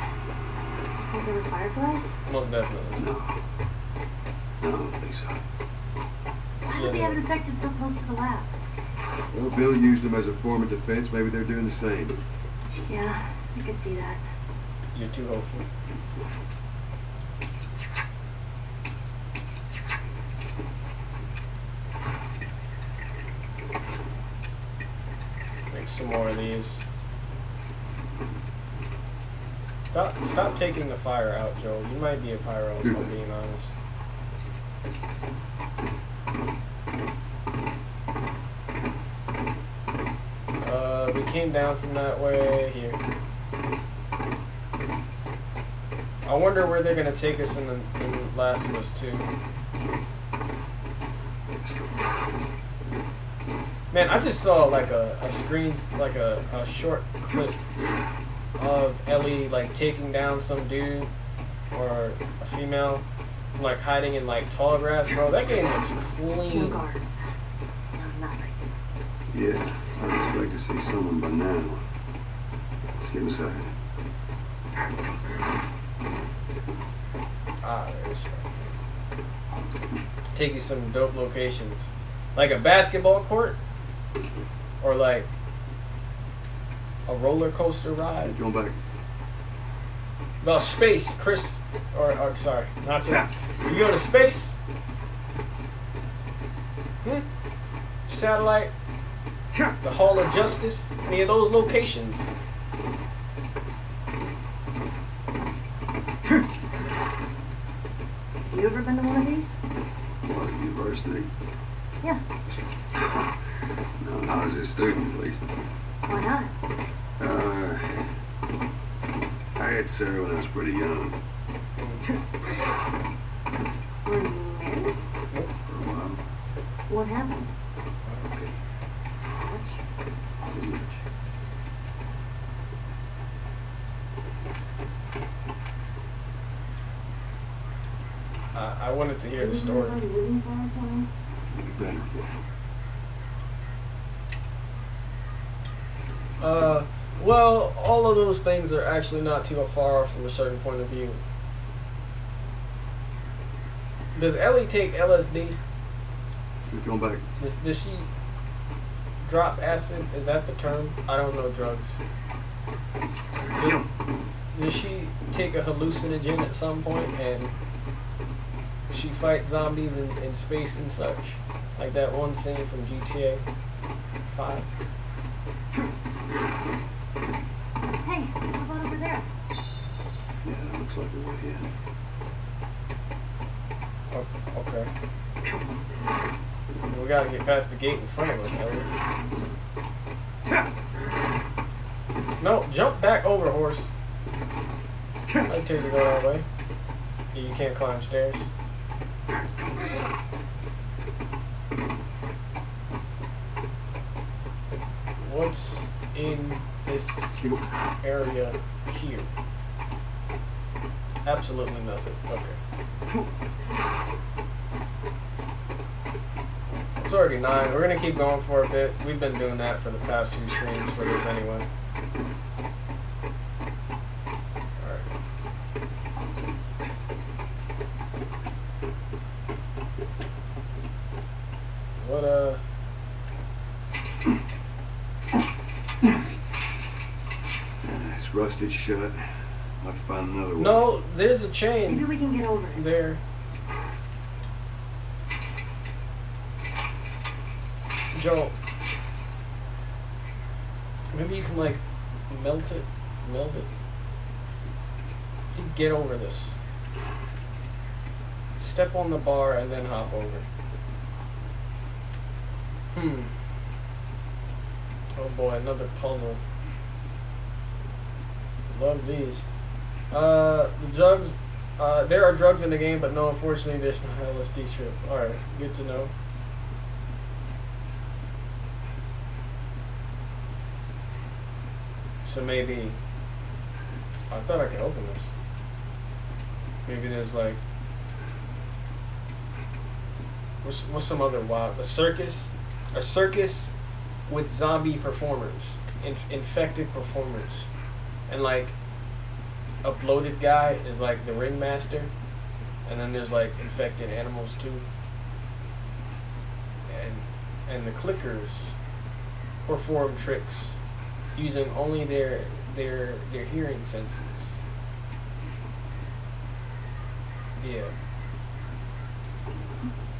Those were fireflies? Most definitely. No. No, I don't think so. Why would they have it infected so close to the lab? Well, Bill used them as a form of defense. Maybe they're doing the same. Yeah, you can see that. You're too hopeful. Make some more of these. Stop stop taking the fire out, Joel. You might be a pyro, if I'm being honest. Uh we came down from that way here. I wonder where they're going to take us in the, in the Last of Us two. Man, I just saw like a, a screen, like a, a short clip of Ellie like taking down some dude or a female, like hiding in like tall grass. Bro, that game looks clean. No guards. No, nothing. Yeah, I'd expect to see someone by now. Let's get inside. Ah, there's stuff. Take you some dope locations. Like a basketball court? Or like a roller coaster ride? Going back. Well, space, Chris. Or, or sorry, not Chris. You go to space? Hmm? Satellite? The Hall of Justice? Any of those locations? You ever been to one of these? What, university? Yeah. No, not as a student, please. Why not? Uh, I had Sarah when I was pretty young. Were you married? Yep. For a while. What happened? Okay. How much? Too much. Uh, I wanted to hear the story. Uh, well, all of those things are actually not too far off from a certain point of view. Does Ellie take L S D? She's going back. Does, does she drop acid? Is that the term? I don't know drugs. Does, does she take a hallucinogen at some point and she fight zombies in, in space and such, like that one scene from G T A five. Hey, how about over there? Yeah, that looks like we're right here. Oh, okay. We gotta get past the gate in front of us. No, jump back over, horse. I'd take you to go that way. You can't climb stairs. What's in this area here? Absolutely nothing. Okay. It's already nine. We're gonna keep going for a bit. We've been doing that for the past two streams for this anyway. Rusted shut. I'll find another one. No, there's a chain. Maybe we can get over it. There. Joel, maybe you can like melt it, melt it. Get over this. Step on the bar and then hop over. Hmm. Oh boy, another puzzle. Love these. Uh, the drugs. Uh, there are drugs in the game, but no, unfortunately, there's no L S D trip. Alright, good to know. So maybe. I thought I could open this. Maybe there's like. What's, what's some other wild? A circus? A circus with zombie performers. Inf infected performers. And like. A bloated guy is like the ringmaster, and then there's like infected animals too, and and the clickers perform tricks using only their their their hearing senses. Yeah.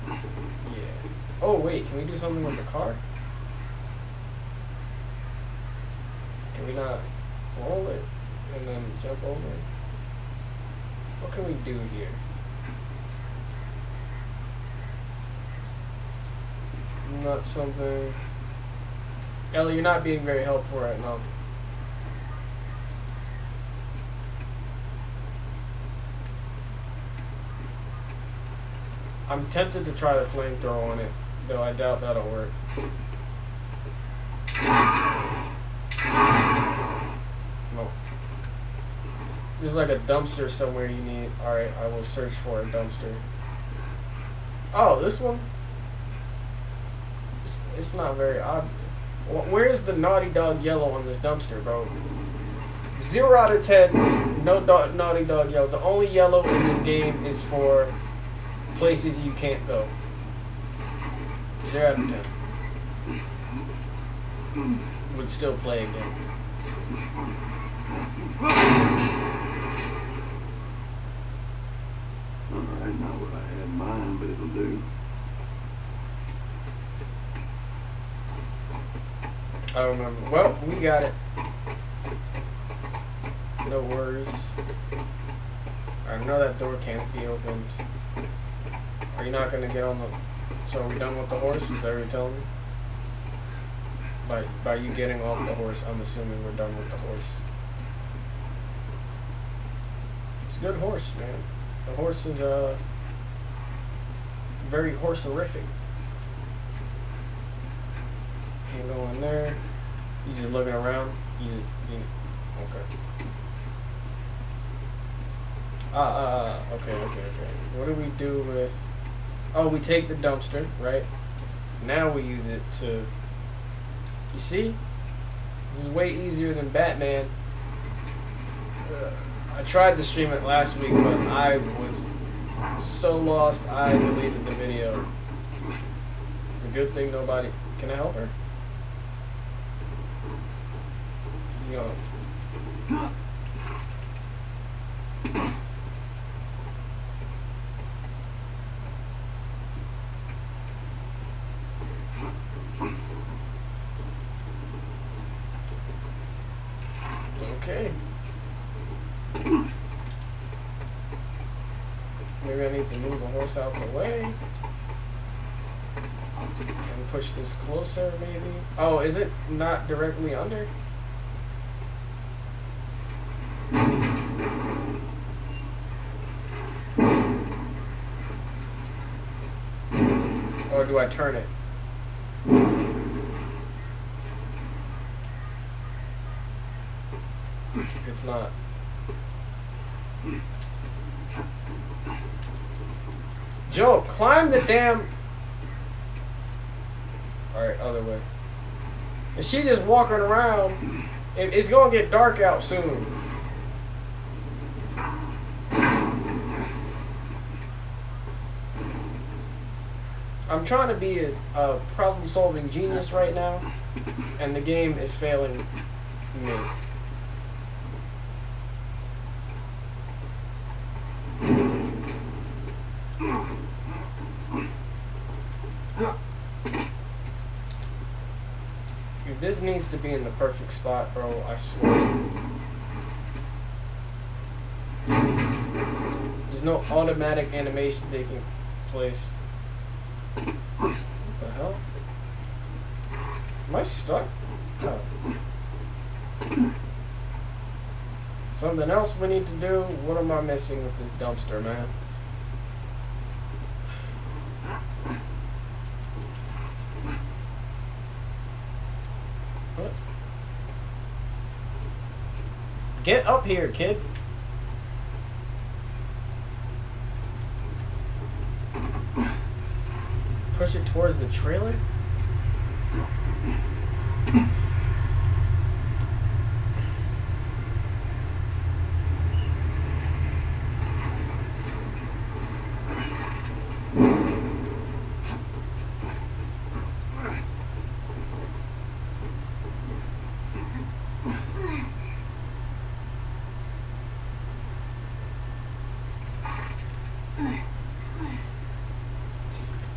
Yeah. Oh wait, can we do something with the car? Can we not roll it? And then jump over. What can we do here? Not something. Ellie, you're not being very helpful right now. I'm tempted to try the flamethrower on it, though I doubt that'll work. There's like a dumpster somewhere you need. Alright, I will search for a dumpster. Oh, this one? It's, it's not very obvious. Where is the Naughty Dog yellow on this dumpster, bro? Zero out of ten, no do Naughty Dog yellow. The only yellow in this game is for places you can't go. Zero out of ten. Would still play again. Alright, not what I had in mind, but it'll do. I remember. Well, we got it. No worries. I know that door can't be opened. Are you not going to get on the... So are we done with the horse? Is that what you're telling me? By, by you getting off the horse, I'm assuming we're done with the horse. It's a good horse, man. The horse is uh, very horse-erific. Can't go in there. You just looking around. You, just, you okay? Ah, ah, okay, okay, okay. What do we do with? Oh, we take the dumpster, right? Now we use it to. You see, this is way easier than Batman. Ugh. I tried to stream it last week, but I was so lost I deleted the video. It's a good thing nobody... Can I help her? You know. Out the way and push this closer, maybe. Oh, is it not directly under? Or do I turn it? It's not. Joel, climb the damn... Alright, other way. And she just walking around. It, it's gonna get dark out soon. I'm trying to be a, a problem-solving genius right now, and the game is failing me. Dude, this needs to be in the perfect spot, bro. I swear. There's no automatic animation taking place. What the hell? Am I stuck? No. Something else we need to do? What am I missing with this dumpster, man? What? Get up here, kid. Push it towards the trailer?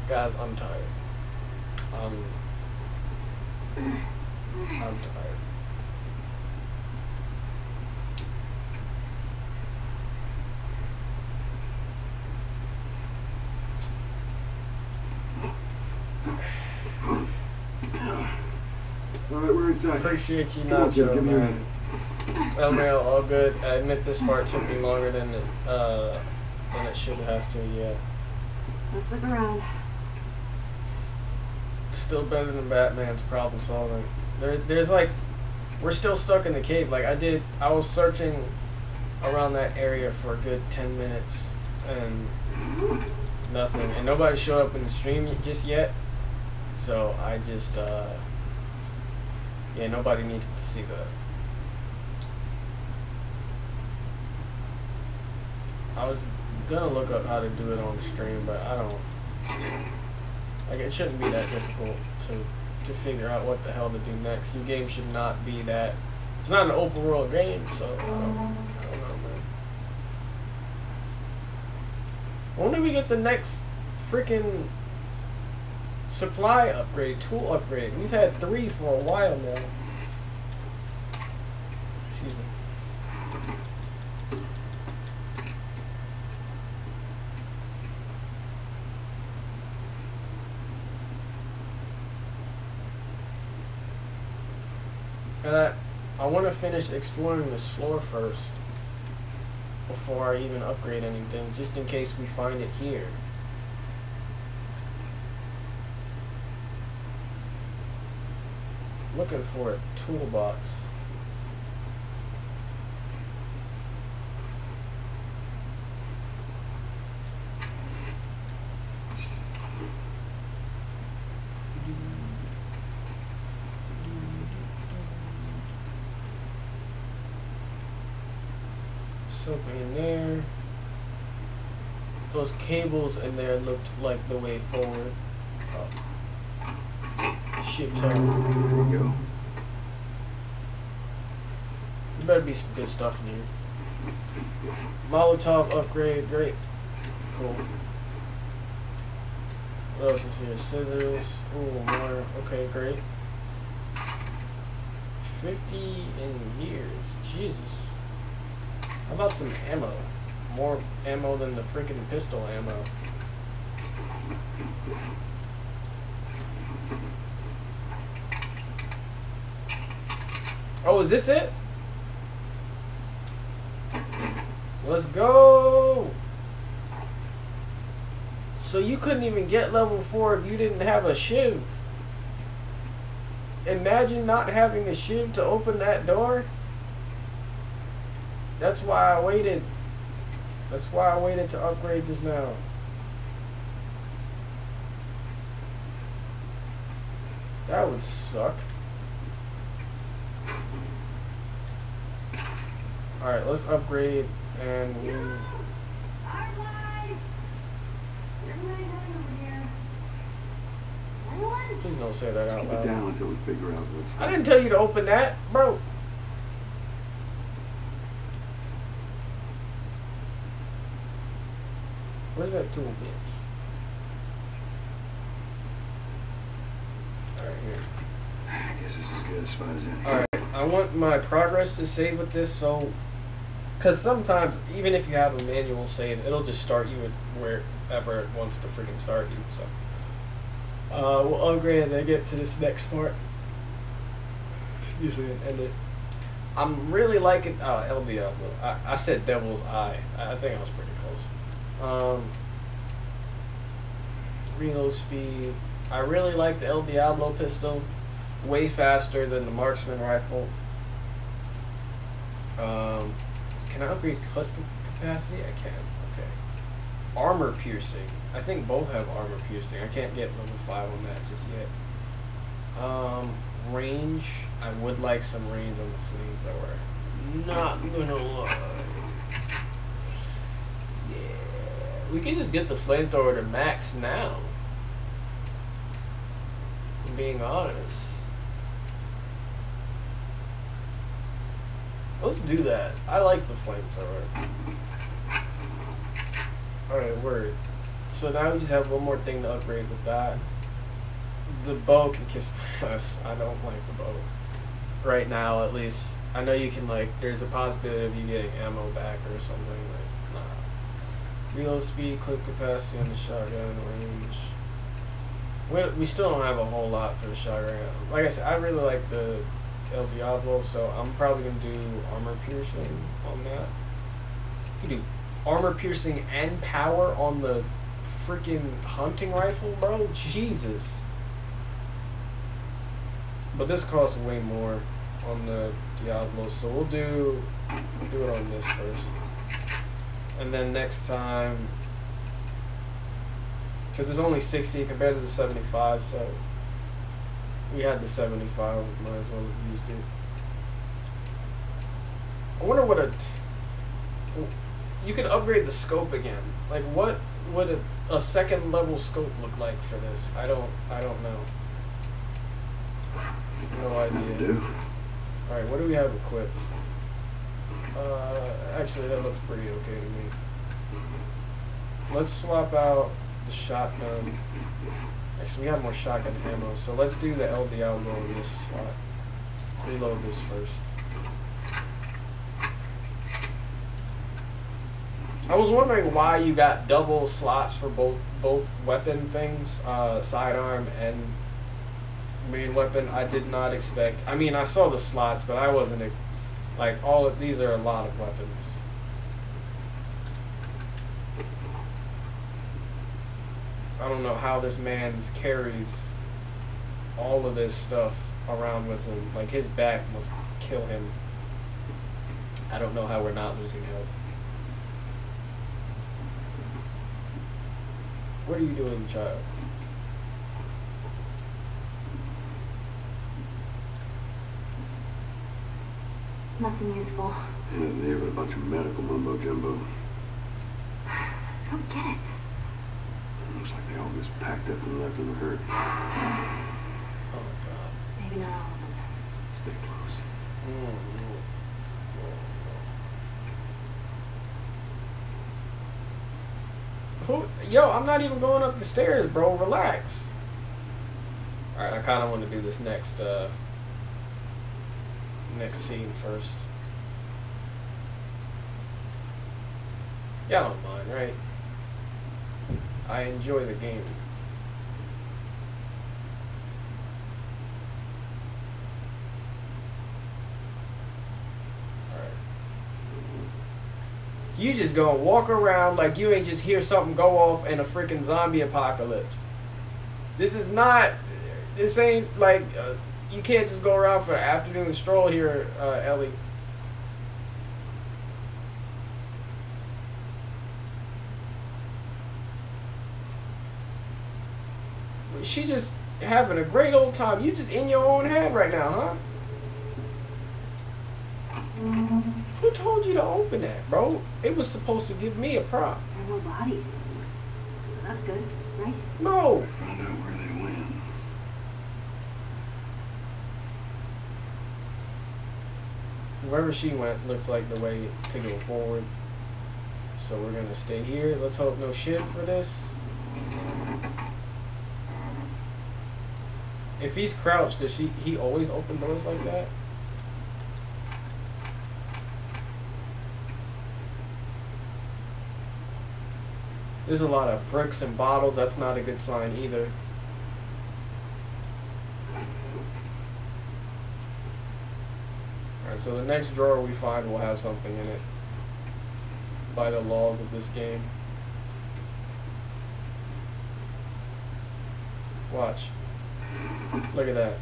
Guys, I'm tired. Um, I'm tired. All right, we're inside. Appreciate you, Nacho, man. El Mail, all good. I admit this part took me longer than it, uh, than it should have to. Yeah. Let's look around. Still better than Batman's problem solving. There, there's like, we're still stuck in the cave. Like I did, I was searching around that area for a good ten minutes and nothing. And nobody showed up in the stream just yet. So I just, uh, yeah, nobody needed to see that. I was gonna look up how to do it on the stream, but I don't. Like, it shouldn't be that difficult to, to figure out what the hell to do next. Your game should not be that... It's not an open-world game, so... I don't, I don't know, man. When do we get the next freaking supply upgrade, tool upgrade? We've had three for a while now. Excuse me. I, I want to finish exploring this floor first before I even upgrade anything, just in case we find it here. Looking for a toolbox. Something in there. Those cables in there looked like the way forward. Oh. Ship tire. There we go. There better be some good stuff in here. Molotov upgrade, great. Cool. What else is here? Scissors. Ooh, water. Okay, great. fifty in years. Jesus. How about some ammo? More ammo than the freaking pistol ammo. Oh, is this it? Let's go! So you couldn't even get level four if you didn't have a shiv. Imagine not having a shiv to open that door. That's why I waited. That's why I waited to upgrade just now. That would suck. Alright, let's upgrade and we... No! Fireflies! You're right over here. Everyone? Please don't say that out loud. Keep it down until we figure out what's going on. I didn't tell you to open that, bro. Where's that tool bench? Alright, here. guess this is as good a spot as any. Alright, I want my progress to save with this, so... Because sometimes, even if you have a manual save, it'll just start you wherever it wants to freaking start you, so... Uh, we'll upgrade and then get to this next part. Excuse me, and it. I'm really liking... Oh, El Diablo. I, I said Devil's Eye. I think I was pretty close. Um... Reload speed. I really like the El Diablo pistol. Way faster than the marksman rifle. Um, can I upgrade clip capacity? I can. Okay. Armor piercing. I think both have armor piercing. I can't get level five on that just yet. Um, range. I would like some range on the flames that were not gonna lie. Yeah. We can just get the flamethrower to max now. Being honest, let's do that. I like the flamethrower. Alright, word. So now we just have one more thing to upgrade with that. The bow can kiss my ass. I don't like the bow right now, at least. I know you can, like, there's a possibility of you getting ammo back or something. Like, nah. Reload speed, clip capacity on the shotgun, range. We still don't have a whole lot for the shotgun. Like I said, I really like the El Diablo, so I'm probably going to do armor piercing on that. You can do armor piercing and power on the freaking hunting rifle, bro? Jesus. But this costs way more on the Diablo, so we'll do, we'll do it on this first. And then next time... Because it's only sixty compared to the seventy-five, so we had the seventy-five, might as well have used it. I wonder what a... You could upgrade the scope again. Like, what would a, a second level scope look like for this? I don't, I don't know. No idea. Alright, what do we have equipped? Uh, actually, that looks pretty okay to me. Let's swap out... shotgun. Actually, we have more shotgun ammo, so let's do the El Diablo in this slot. Reload this first. I was wondering why you got double slots for both both weapon things, uh, sidearm and main weapon. I did not expect. I mean, I saw the slots, but I wasn't like all of these are a lot of weapons. I don't know how this man carries all of this stuff around with him. Like, his back must kill him. I don't know how we're not losing health. What are you doing, child? Nothing useful. And there with a bunch of medical mumbo jumbo. I don't get it. Looks like they all just packed up and left in the herd. Oh my god. Maybe not all of them. Stay close. Mm, no. Oh, no. Who? Yo, I'm not even going up the stairs, bro. Relax. Alright, I kind of want to do this next, uh, next scene first. Y'all don't mind, right? I enjoy the game. All right. You just gonna walk around like you ain't just hear something go off in a freaking zombie apocalypse. This is not. This ain't like uh, you can't just go around for an afternoon stroll here, uh, Ellie. She just having a great old time. You just in your own head right now, huh? Who told you to open that, bro? It was supposed to give me a prop. There's no body. That's good, right? No. I found out where they went. Wherever she went looks like the way to go forward. So we're gonna stay here. Let's hope no shit for this. If he's crouched, does she? He always open doors like that? There's a lot of bricks and bottles. That's not a good sign either. Alright, so the next drawer we find will have something in it. By the laws of this game. Watch. Look at that.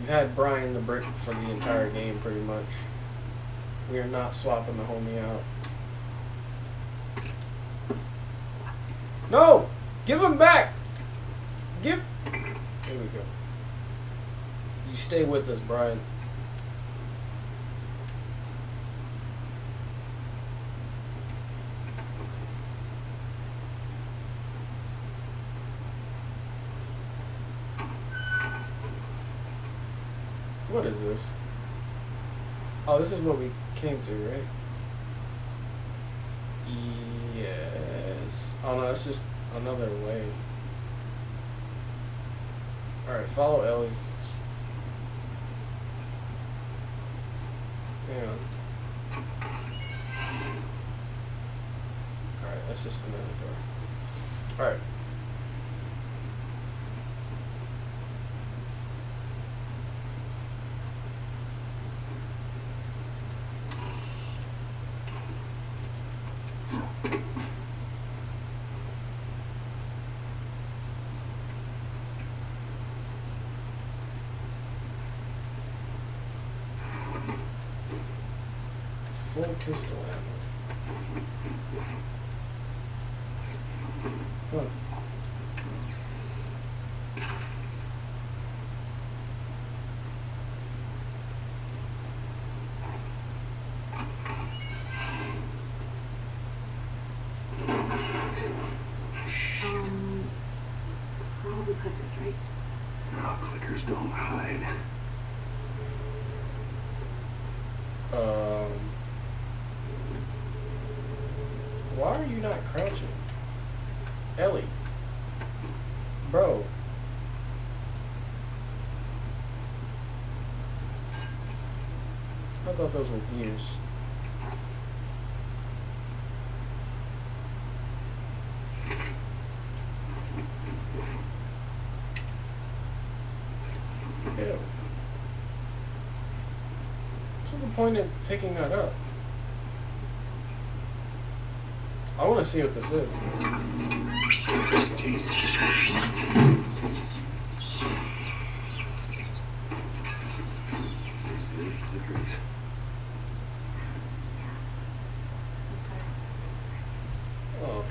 We've had Brian the Brick for the entire game, pretty much. We are not swapping the homie out. No! Give him back! Give... Here we go. You stay with us, Brian. What is this? Oh, this is what we came to, right? Yes. Oh no, it's just another way. Alright, follow Ellie. Hang on. Alright, that's just another door. Alright. Pistol ammo. Look. Um, it's all the clickers, right? No, clickers don't hide. Um. Why are you not crouching? Ellie. Bro. I thought those were gears. Ew. What's the point of picking that up? I want to see what this is. Jesus. Oh.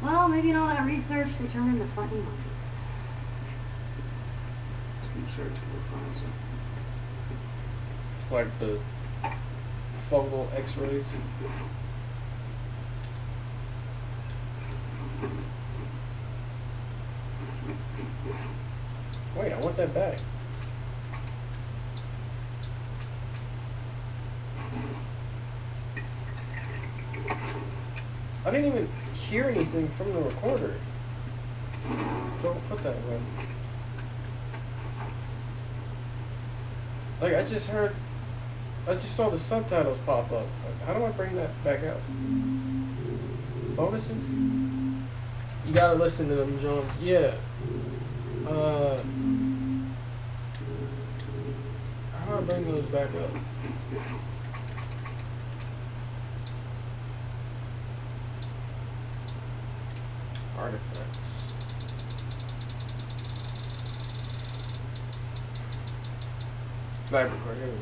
Well, maybe in all that research, they turned into fucking monkeys. Like the fungal X-rays. Wait, I want that back. I didn't even hear anything from the recorder. Don't put that away. Like, I just heard... I just saw the subtitles pop up. Like, how do I bring that back out? Bonuses? You gotta listen to them, Jones. Yeah. Uh... How do I bring those back up? Artifacts. Library card, here we go.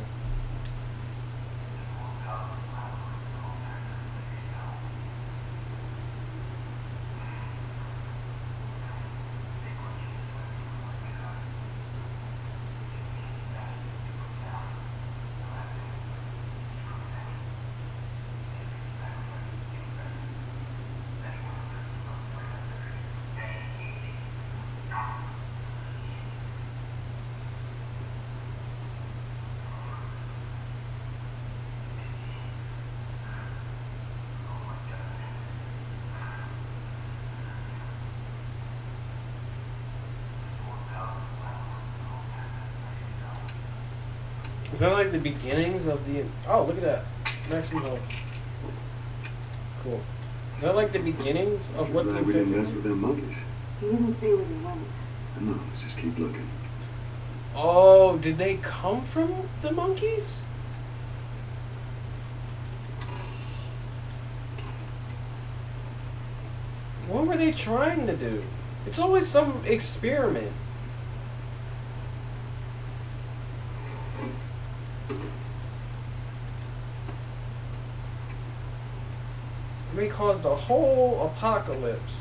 Is that like the beginnings of the... Oh, look at that. Maximum health. Cool. Is that like the beginnings of what the... We didn't mess with them monkeys. He didn't say where they went. No, let's just keep looking. Oh, did they come from the monkeys? What were they trying to do? It's always some experiment. They caused a whole apocalypse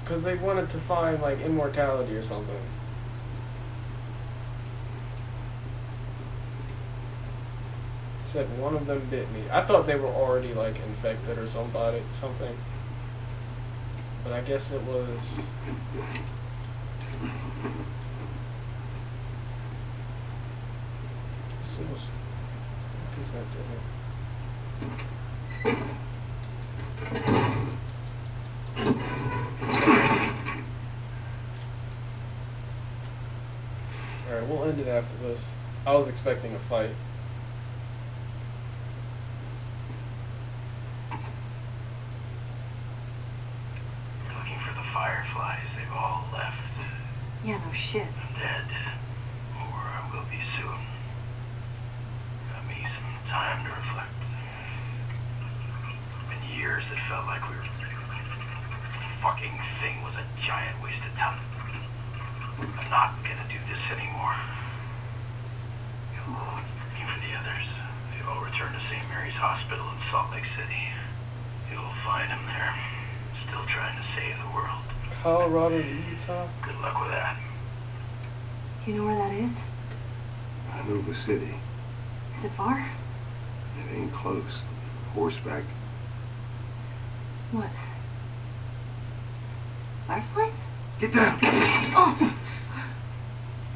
because they wanted to find like immortality or something. Except one of them bit me. I thought they were already like infected or somebody, something. But I guess it was. I guess it was. What is that to him? Alright, we'll end it after this. I was expecting a fight. You're looking for the Fireflies. They've all left. Yeah, no shit. I'm dead. Or I will be soon. Got me some time to reflect. Years that felt like we were fucking thing was a giant waste of time. I'm not gonna do this anymore. Looking for the others. They all returned to Saint Mary's Hospital in Salt Lake City. You'll find them there. Still trying to save the world. Colorado, Utah. Good luck with that. Do you know where that is? I know the city. Is it far? It ain't close. Horseback. What? Fireflies? Get down! Oh.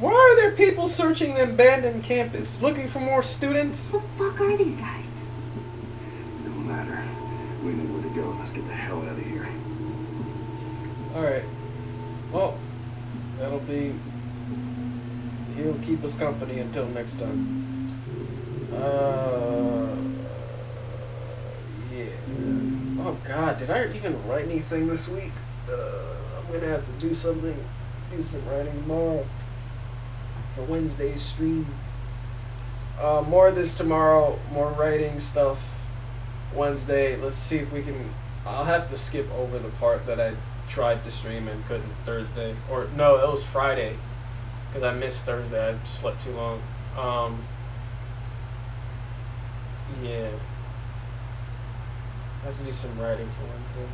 Why are there people searching the abandoned campus, looking for more students? What the fuck are these guys? No matter. We know where to go. Let's get the hell out of here. Alright. Well, that'll be... He'll keep us company until next time. Uh... Yeah... Oh God! Did I even write anything this week? Uh, I'm gonna have to do something, do some writing tomorrow for Wednesday's stream. Uh, more of this tomorrow. More writing stuff Wednesday. Let's see if we can. I'll have to skip over the part that I tried to stream and couldn't Thursday, or no, it was Friday because I missed Thursday. I slept too long. Um, yeah. I have to do some writing for Wednesday.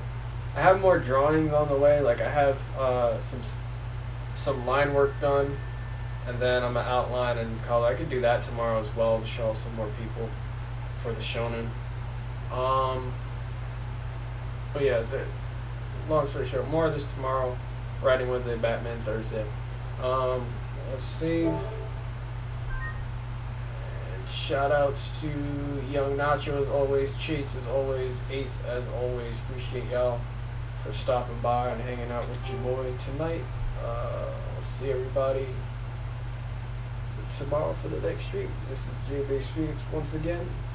I have more drawings on the way. Like I have uh, some some line work done, and then I'm gonna outline and color. I could do that tomorrow as well to show off some more people for the shonen. Um, but yeah, the, long story short, more of this tomorrow. Writing Wednesday, Batman Thursday. Um, let's see. Shoutouts to Young Nacho as always, Chase as always, Ace as always. Appreciate y'all for stopping by and hanging out with your boy tonight. Uh, I'll see everybody tomorrow for the next stream. This is J-Base Phoenix once again.